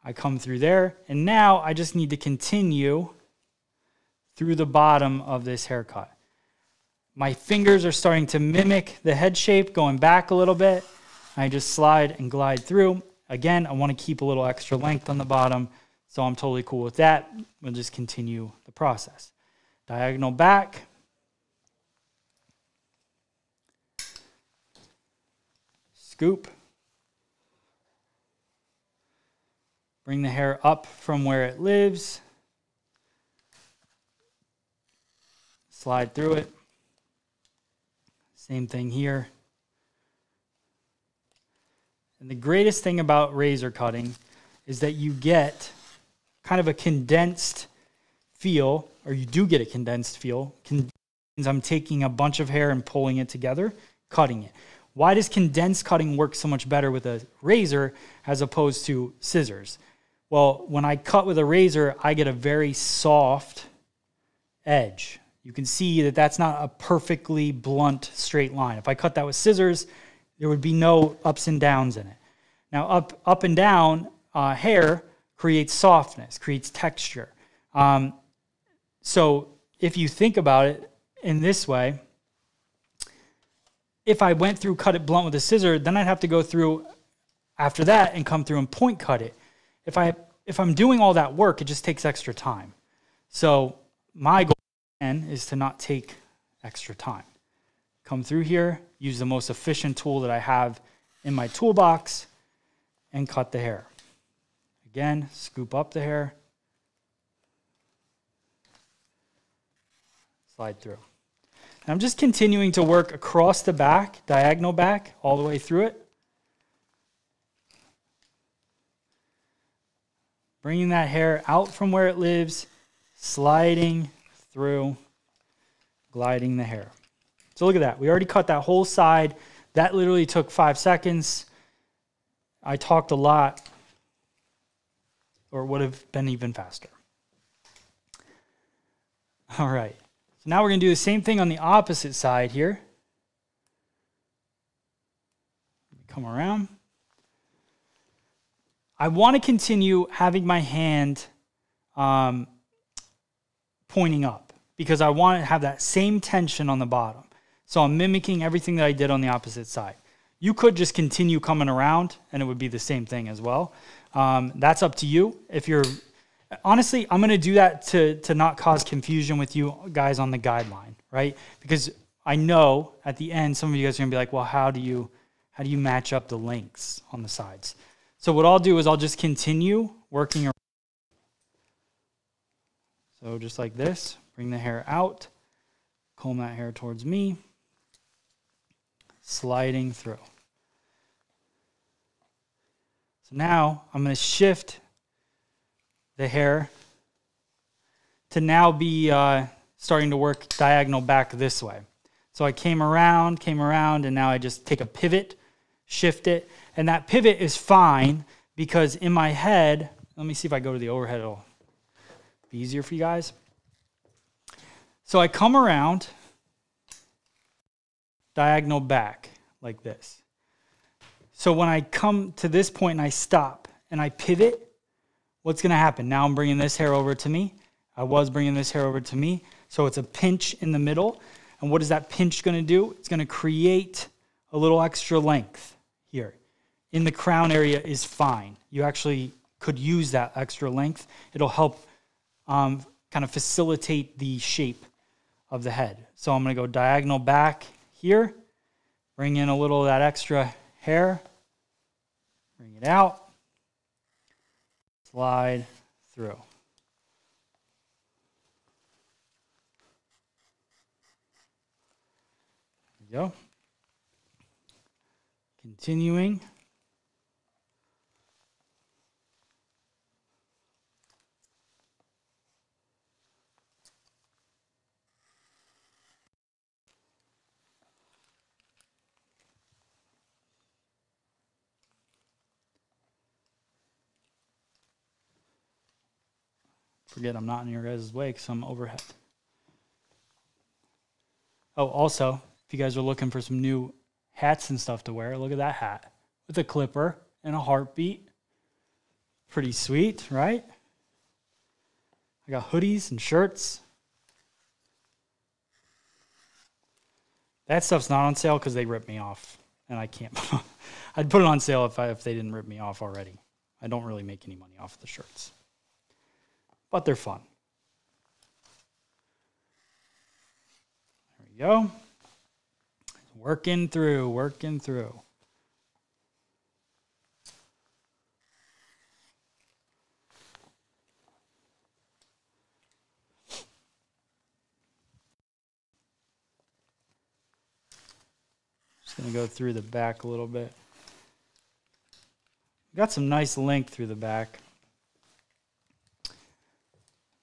I come through there, and now I just need to continue through the bottom of this haircut. My fingers are starting to mimic the head shape, going back a little bit. I just slide and glide through. Again, I want to keep a little extra length on the bottom, so I'm totally cool with that. We'll just continue the process. Diagonal back. Scoop. Bring the hair up from where it lives. Slide through it. Same thing here. And the greatest thing about razor cutting is that you get kind of a condensed feel, or you do get a condensed feel. Condensed means I'm taking a bunch of hair and pulling it together, cutting it. Why does condensed cutting work so much better with a razor as opposed to scissors? Well, when I cut with a razor, I get a very soft edge. You can see that that's not a perfectly blunt straight line. If I cut that with scissors, there would be no ups and downs in it. Now, up and down hair creates softness, creates texture. So if you think about it in this way, if I went through cut it blunt with a scissor, then I'd have to go through after that and come through and point cut it. If I'm doing all that work, it just takes extra time. So my goal is to not take extra time. Come through here, use the most efficient tool that I have in my toolbox, and cut the hair. Again, scoop up the hair, slide through. I'm just continuing to work across the back, diagonal back, all the way through it. Bringing that hair out from where it lives, sliding through, gliding the hair. So look at that. We already cut that whole side. That literally took 5 seconds. I talked a lot, or would have been even faster. All right. So now we're going to do the same thing on the opposite side here. Come around. I want to continue having my hand pointing up because I want to have that same tension on the bottom. So I'm mimicking everything that I did on the opposite side. You could just continue coming around and it would be the same thing as well. That's up to you. If you're honestly, I'm going to do that to not cause confusion with you guys on the guideline, right? Because I know at the end, some of you guys are going to be like, well, how do you match up the lengths on the sides? So what I'll do is I'll just continue working around. So just like this, bring the hair out, comb that hair towards me, sliding through. So now I'm going to shift the hair to now be starting to work diagonal back this way. So I came around, and now I just take a pivot, shift it. And that pivot is fine because in my head, let me see if I go to the overhead, it'll be easier for you guys. So I come around, diagonal back like this. So when I come to this point and I stop and I pivot, what's going to happen? Now I'm bringing this hair over to me. I was bringing this hair over to me. So it's a pinch in the middle. And what is that pinch going to do? It's going to create a little extra length here. In the crown area is fine. You actually could use that extra length. It'll help kind of facilitate the shape of the head. So I'm going to go diagonal back here, bring in a little of that extra hair, bring it out, slide through. There we go. Continuing. Forget I'm not in your guys' way because I'm overhead. Oh, also, if you guys are looking for some new hats and stuff to wear, look at that hat with a clipper and a heartbeat. Pretty sweet, right? I got hoodies and shirts. That stuff's not on sale because they ripped me off, and I can't. I'd put it on sale if they didn't rip me off already. I don't really make any money off the shirts. But they're fun. There we go. Working through, working through. Just going to go through the back a little bit. Got some nice length through the back.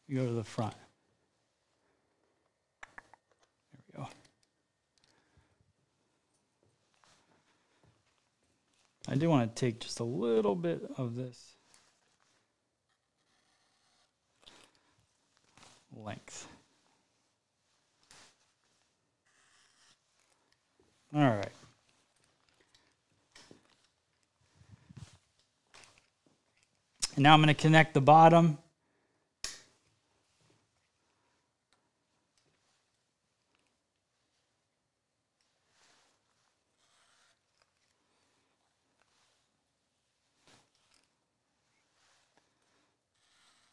You go to the front. There we go. I do want to take just a little bit of this length. All right. And now I'm going to connect the bottom.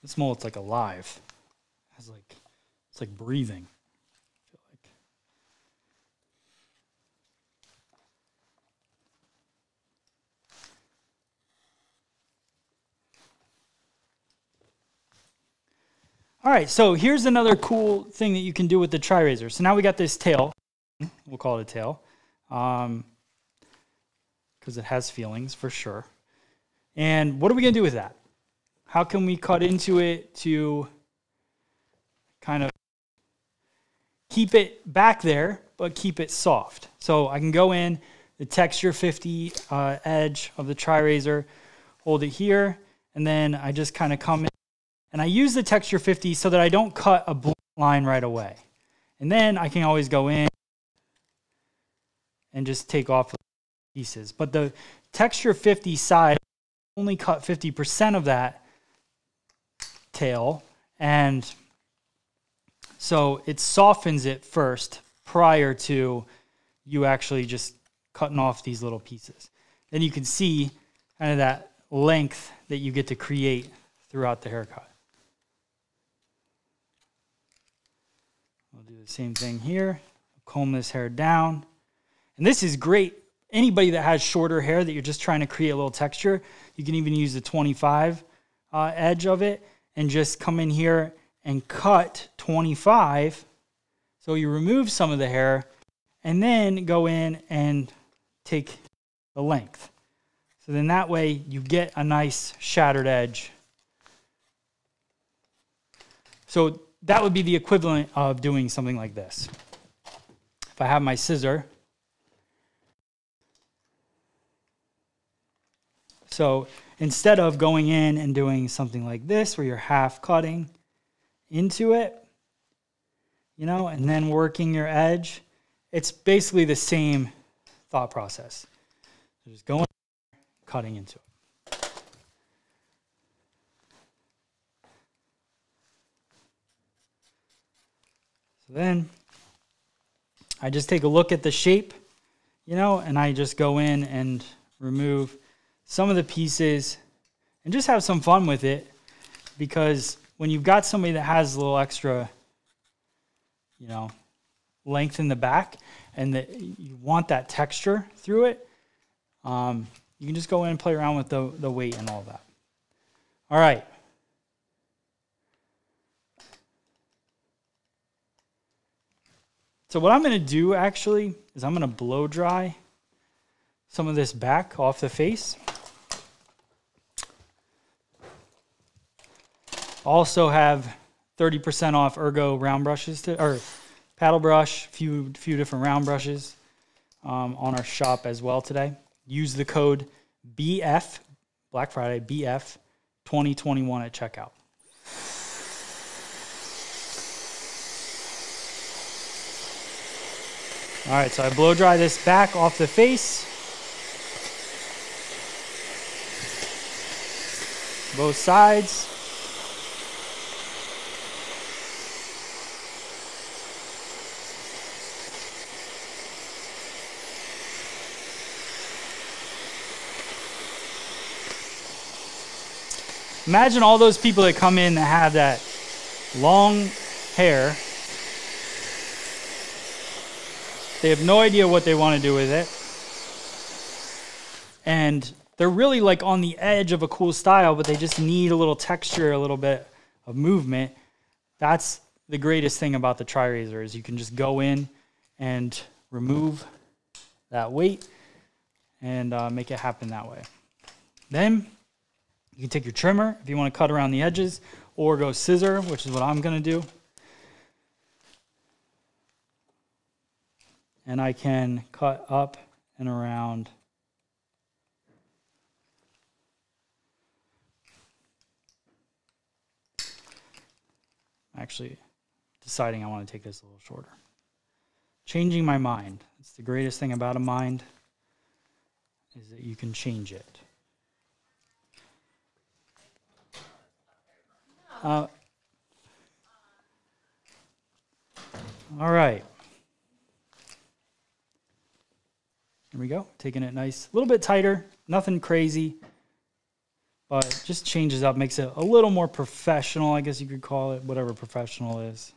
This mullet's like alive. It's like breathing. I feel like. All right, so here's another cool thing that you can do with the Tri Razor. So now we got this tail. We'll call it a tail, because it has feelings for sure. And what are we going to do with that? How can we cut into it to kind of keep it back there, but keep it soft? So I can go in the texture 50 edge of the Tri Razor, hold it here, and then I just kind of come in and I use the texture 50 so that I don't cut a blunt line right away. And then I can always go in and just take off pieces. But the texture 50 side only cut 50% of that tail, and so it softens it first prior to you actually just cutting off these little pieces. Then you can see kind of that length that you get to create throughout the haircut. We'll do the same thing here. Comb this hair down. And this is great. Anybody that has shorter hair that you're just trying to create a little texture, you can even use the 25 edge of it and just come in here and cut 25. So you remove some of the hair and then go in and take the length. So then that way you get a nice shattered edge. So that would be the equivalent of doing something like this. If I have my scissor. So instead of going in and doing something like this where you're half cutting into it, you know, and then working your edge, it's basically the same thought process. So just going, cutting into it. So then I just take a look at the shape, you know, and I just go in and remove some of the pieces and just have some fun with it, because when you've got somebody that has a little extra, you know, length in the back and that you want that texture through it, you can just go in and play around with the weight and all that. All right. So what I'm going to do actually is I'm going to blow dry some of this back off the face. Also have 30% off Ergo round brushes or paddle brush, few different round brushes on our shop as well today. Use the code BF, Black Friday BF 2021 at checkout. All right, so I blow dry this back off the face. Both sides. Imagine all those people that come in that have that long hair. They have no idea what they want to do with it. And they're really like on the edge of a cool style, but they just need a little texture, a little bit of movement. That's the greatest thing about the Tri Razor is you can just go in and remove that weight and make it happen that way. Then you can take your trimmer if you want to cut around the edges, or go scissor, which is what I'm going to do. And I can cut up and around . Actually, deciding I want to take this a little shorter. Changing my mind. It's the greatest thing about a mind is that you can change it. All right. Here we go. Taking it nice. A little bit tighter. Nothing crazy. But just changes up, makes it a little more professional, I guess you could call it, whatever professional is.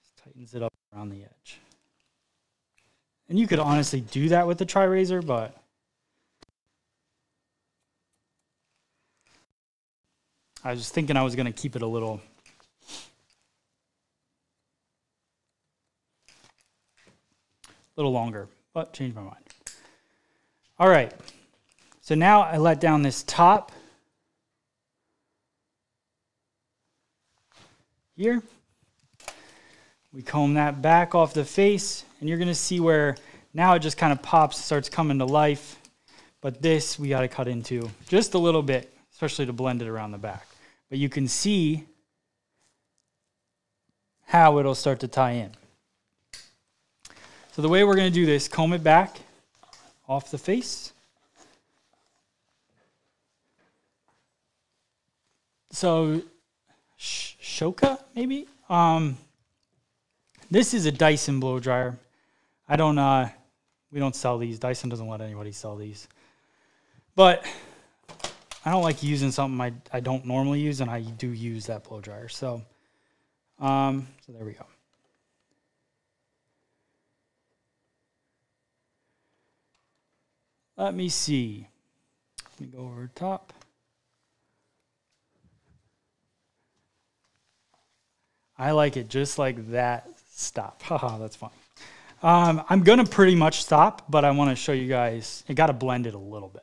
Just tightens it up around the edge. And you could honestly do that with the Tri Razor, but I was just thinking I was going to keep it a little little longer, but changed my mind. All right, so now I let down this top here. We comb that back off the face, and you're gonna see where now it just kind of pops, starts coming to life. But this we gotta cut into just a little bit, especially to blend it around the back. But you can see how it'll start to tie in. So the way we're gonna do this, comb it back off the face. So Shoka, maybe? This is a Dyson blow dryer. I don't, we don't sell these. Dyson doesn't let anybody sell these. But I don't like using something I don't normally use, and I do use that blow dryer. So, so there we go. Let me see. Let me go over top. I like it just like that. Stop. Haha, that's fine. I'm going to pretty much stop, but I want to show you guys. I got to blend it a little bit.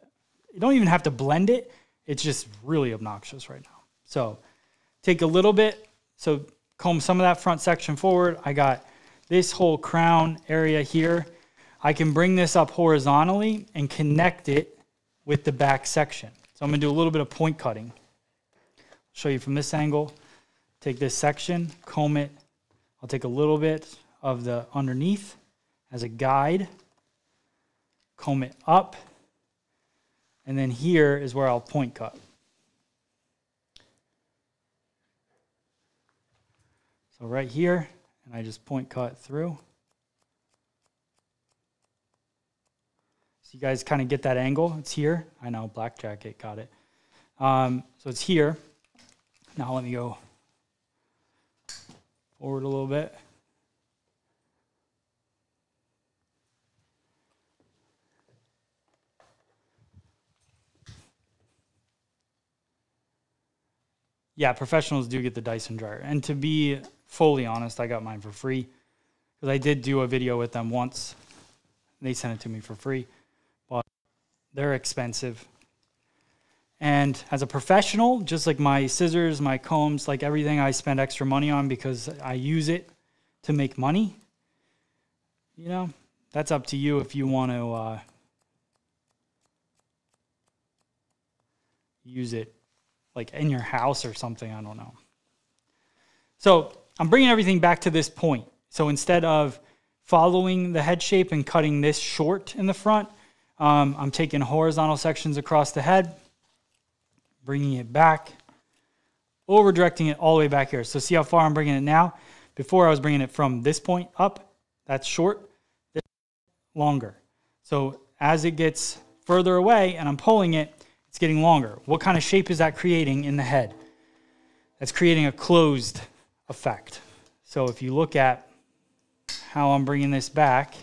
You don't even have to blend it. It's just really obnoxious right now. So take a little bit. So comb some of that front section forward. I got this whole crown area here. I can bring this up horizontally and connect it with the back section. So I'm going to do a little bit of point cutting. Show you from this angle. Take this section, comb it. I'll take a little bit of the underneath as a guide, comb it up, and then here is where I'll point cut. So right here, and I just point cut through. So you guys kind of get that angle. It's here. I know, black jacket, got it. So it's here. Now let me go forward a little bit. Yeah, professionals do get the Dyson dryer. And to be fully honest, I got mine for free because I did do a video with them once. They sent it to me for free, but they're expensive. And as a professional, just like my scissors, my combs, like everything I spend extra money on because I use it to make money, you know, that's up to you if you want to use it like in your house or something, I don't know. So I'm bringing everything back to this point. So instead of following the head shape and cutting this short in the front, I'm taking horizontal sections across the head, bringing it back, over directing it all the way back here. So see how far I'm bringing it now? Before I was bringing it from this point up, that's short, this longer. So as it gets further away and I'm pulling it, it's getting longer. What kind of shape is that creating in the head? That's creating a closed effect. So if you look at how I'm bringing this back,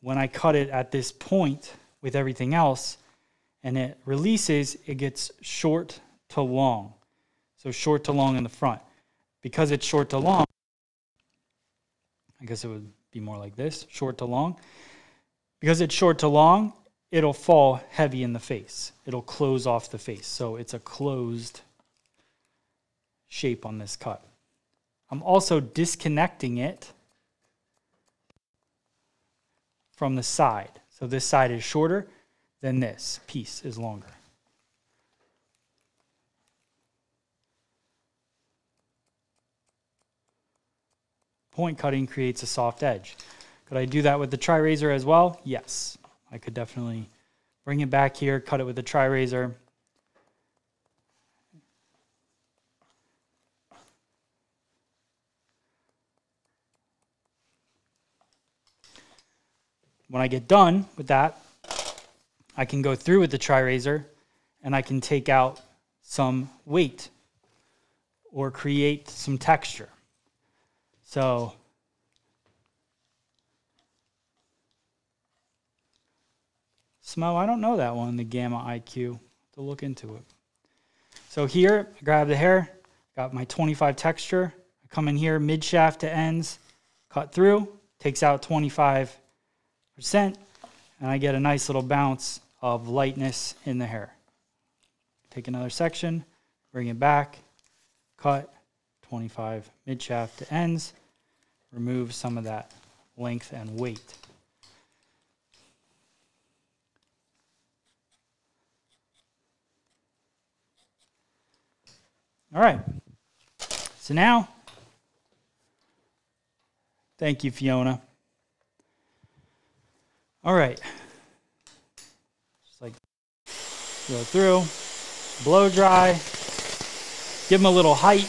when I cut it at this point with everything else, and it releases, it gets short to long. So short to long in the front. Because it's short to long, I guess it would be more like this, short to long. Because it's short to long, it'll fall heavy in the face. It'll close off the face. So it's a closed shape on this cut. I'm also disconnecting it from the side. So this side is shorter, then this piece is longer. Point cutting creates a soft edge. Could I do that with the Tri Razor as well? Yes, I could definitely bring it back here, cut it with the Tri Razor. When I get done with that, I can go through with the Tri Razor and I can take out some weight or create some texture. So Smo, I don't know that one, the Gamma IQ, to look into it. So here, I grab the hair, got my 25 texture, I come in here mid shaft to ends, cut through, takes out 25%, and I get a nice little bounce of lightness in the hair. Take another section, bring it back, cut 25 mid-shaft to ends, remove some of that length and weight. All right, so now, thank you, Fiona. All right, just like go through, blow dry, give them a little height.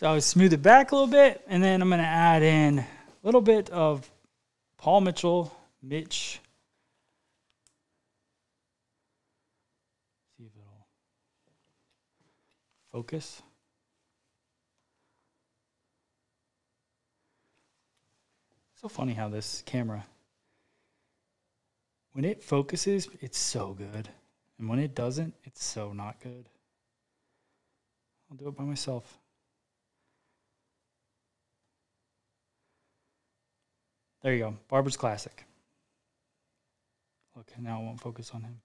So I smooth it back a little bit, and then I'm going to add in a little bit of Paul Mitchell, Mitch. See if it'll focus. So funny how this camera, when it focuses, it's so good. And when it doesn't, it's so not good. I'll do it by myself. There you go, Barber's Classic. Look, now it won't focus on him.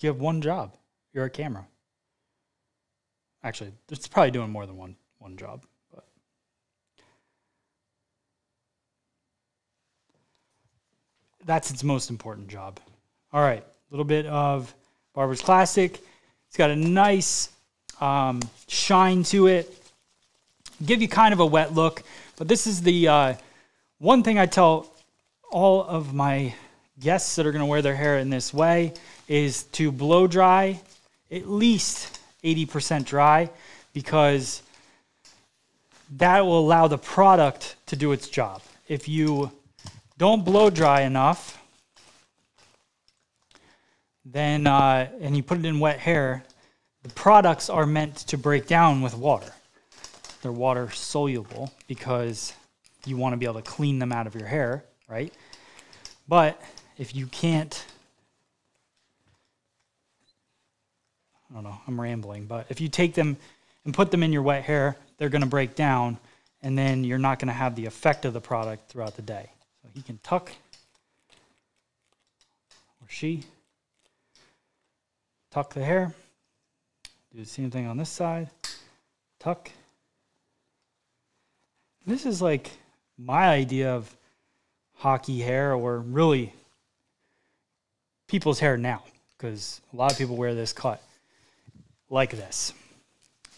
You have one job. You're a camera. Actually, it's probably doing more than one job. But that's its most important job. All right, a little bit of Barber's Classic. It's got a nice shine to it. Give you kind of a wet look, but this is the one thing I tell all of my guests that are going to wear their hair in this way is to blow dry at least 80% dry, because that will allow the product to do its job. If you don't blow dry enough, then and you put it in wet hair, the products are meant to break down with water. They're water soluble because you want to be able to clean them out of your hair, right? But if you can't, I don't know, I'm rambling, but if you take them and put them in your wet hair, they're going to break down, and then you're not going to have the effect of the product throughout the day. So he can tuck, or she, tuck the hair. Do the same thing on this side, tuck. This is like my idea of hockey hair, or really people's hair now, because a lot of people wear this cut like this.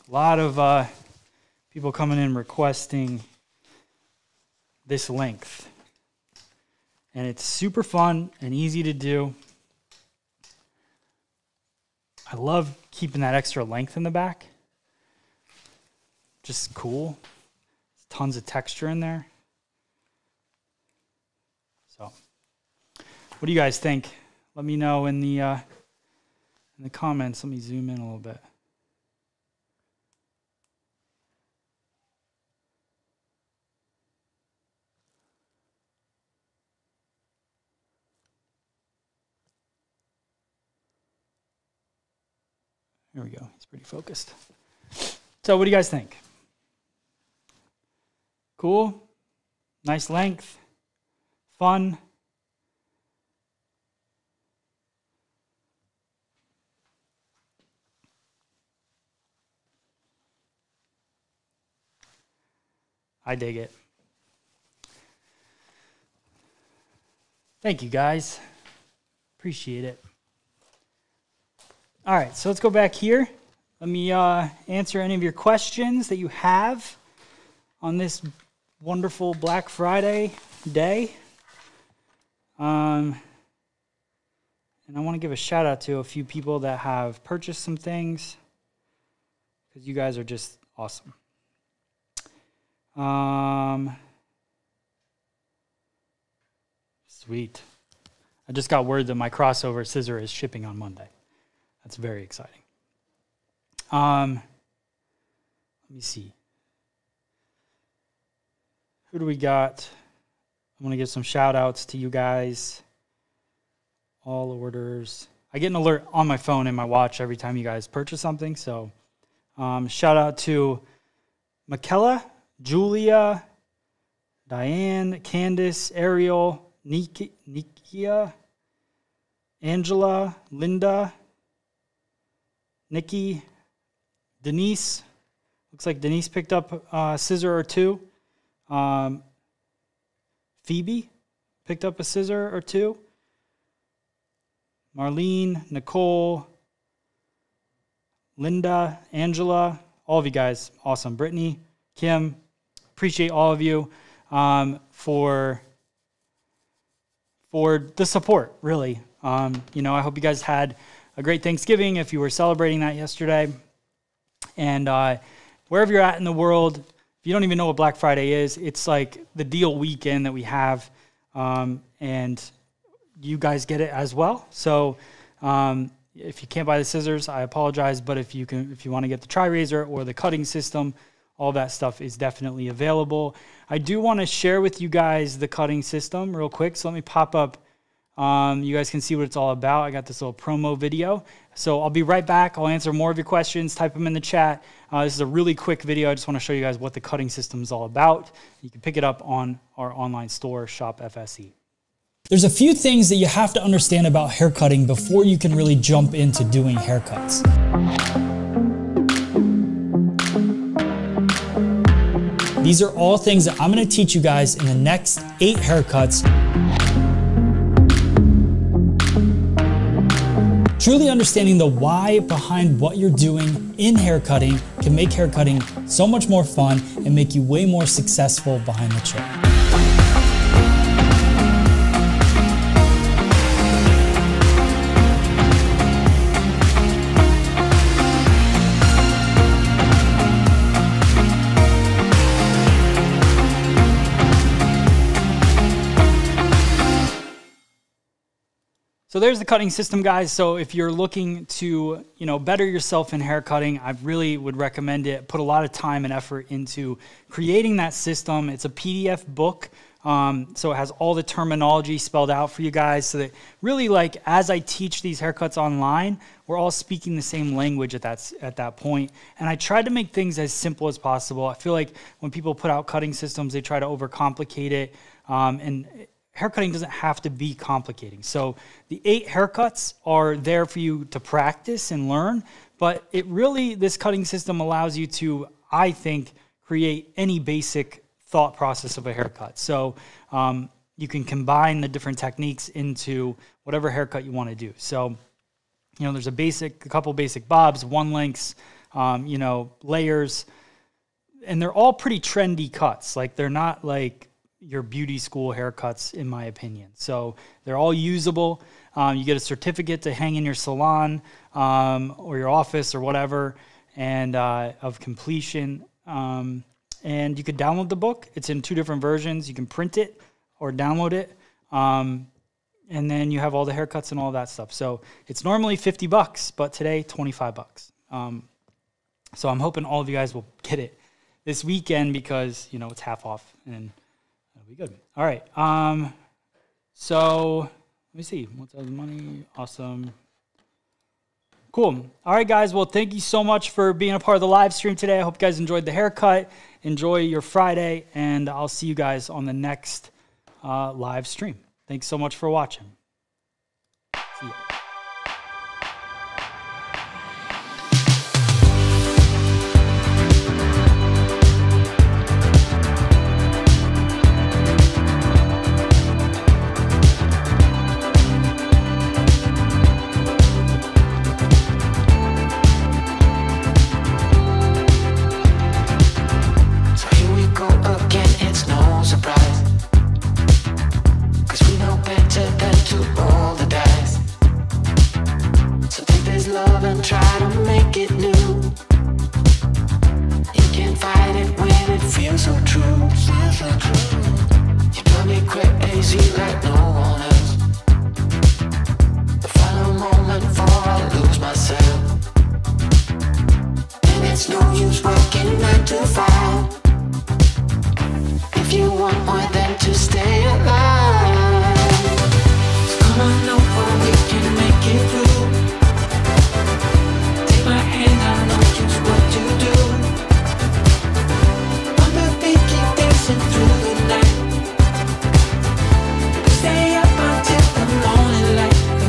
A lot of people coming in requesting this length. And it's super fun and easy to do. I love keeping that extra length in the back. Just cool. Tons of texture in there. So, what do you guys think? Let me know in the comments. Let me zoom in a little bit. There we go. He's pretty focused. So, what do you guys think? Cool, nice length, fun. I dig it. Thank you guys, appreciate it. All right, so let's go back here. Let me answer any of your questions that you have on this wonderful Black Friday day. And I want to give a shout out to a few people that have purchased some things, because you guys are just awesome. Sweet. I just got word that my crossover scissor is shipping on Monday. That's very exciting. Let me see. Who do we got? I'm going to give some shout outs to you guys. All orders. I get an alert on my phone and my watch every time you guys purchase something. So shout out to Michaela, Julia, Diane, Candice, Ariel, Nikia, Angela, Linda, Nikki, Denise. Looks like Denise picked up a scissor or two. Phoebe picked up a scissor or two. Marlene, Nicole, Linda, Angela, all of you guys, awesome. Brittany, Kim, appreciate all of you for the support, really. You know, I hope you guys had a great Thanksgiving if you were celebrating that yesterday. And wherever you're at in the world, if you don't even know what Black Friday is, it's like the deal weekend that we have. And you guys get it as well. So if you can't buy the scissors, I apologize. But if you can, if you want to get the Tri Razor or the cutting system, all that stuff is definitely available. I do want to share with you guys the cutting system real quick. So let me pop up. You guys can see what it's all about. I got this little promo video. So I'll be right back. I'll answer more of your questions. Type them in the chat. This is a really quick video. I just want to show you guys what the cutting system is all about. You can pick it up on our online store, Shop FSE. There's a few things that you have to understand about hair cutting before you can really jump into doing haircuts. These are all things that I'm going to teach you guys in the next 8 haircuts. Truly understanding the why behind what you're doing in haircutting can make haircutting so much more fun and make you way more successful behind the chair. So there's the cutting system, guys. So if you're looking to, you know, better yourself in hair cutting, I really would recommend it. Put a lot of time and effort into creating that system. It's a PDF book. So it has all the terminology spelled out for you guys so that really, like, as I teach these haircuts online, we're all speaking the same language at that point. And I tried to make things as simple as possible. I feel like when people put out cutting systems, they try to overcomplicate it. And haircutting doesn't have to be complicating. So the 8 haircuts are there for you to practice and learn, but it really, this cutting system allows you to, I think, create any basic thought process of a haircut. So you can combine the different techniques into whatever haircut you want to do. So, you know, there's a couple basic bobs, one lengths, you know, layers, and they're all pretty trendy cuts. Like, they're not like your beauty school haircuts, in my opinion. So they're all usable. You get a certificate to hang in your salon or your office or whatever, and of completion. And you could download the book. It's in 2 different versions. You can print it or download it. And then you have all the haircuts and all that stuff. So it's normally $50, but today, $25. So I'm hoping all of you guys will get it this weekend because, you know, it's half off, and good. All right. So let me see. What's the money? Awesome. Cool. All right, guys. Well, thank you so much for being a part of the live stream today. I hope you guys enjoyed the haircut. Enjoy your Friday, and I'll see you guys on the next live stream. Thanks so much for watching. See ya. to find.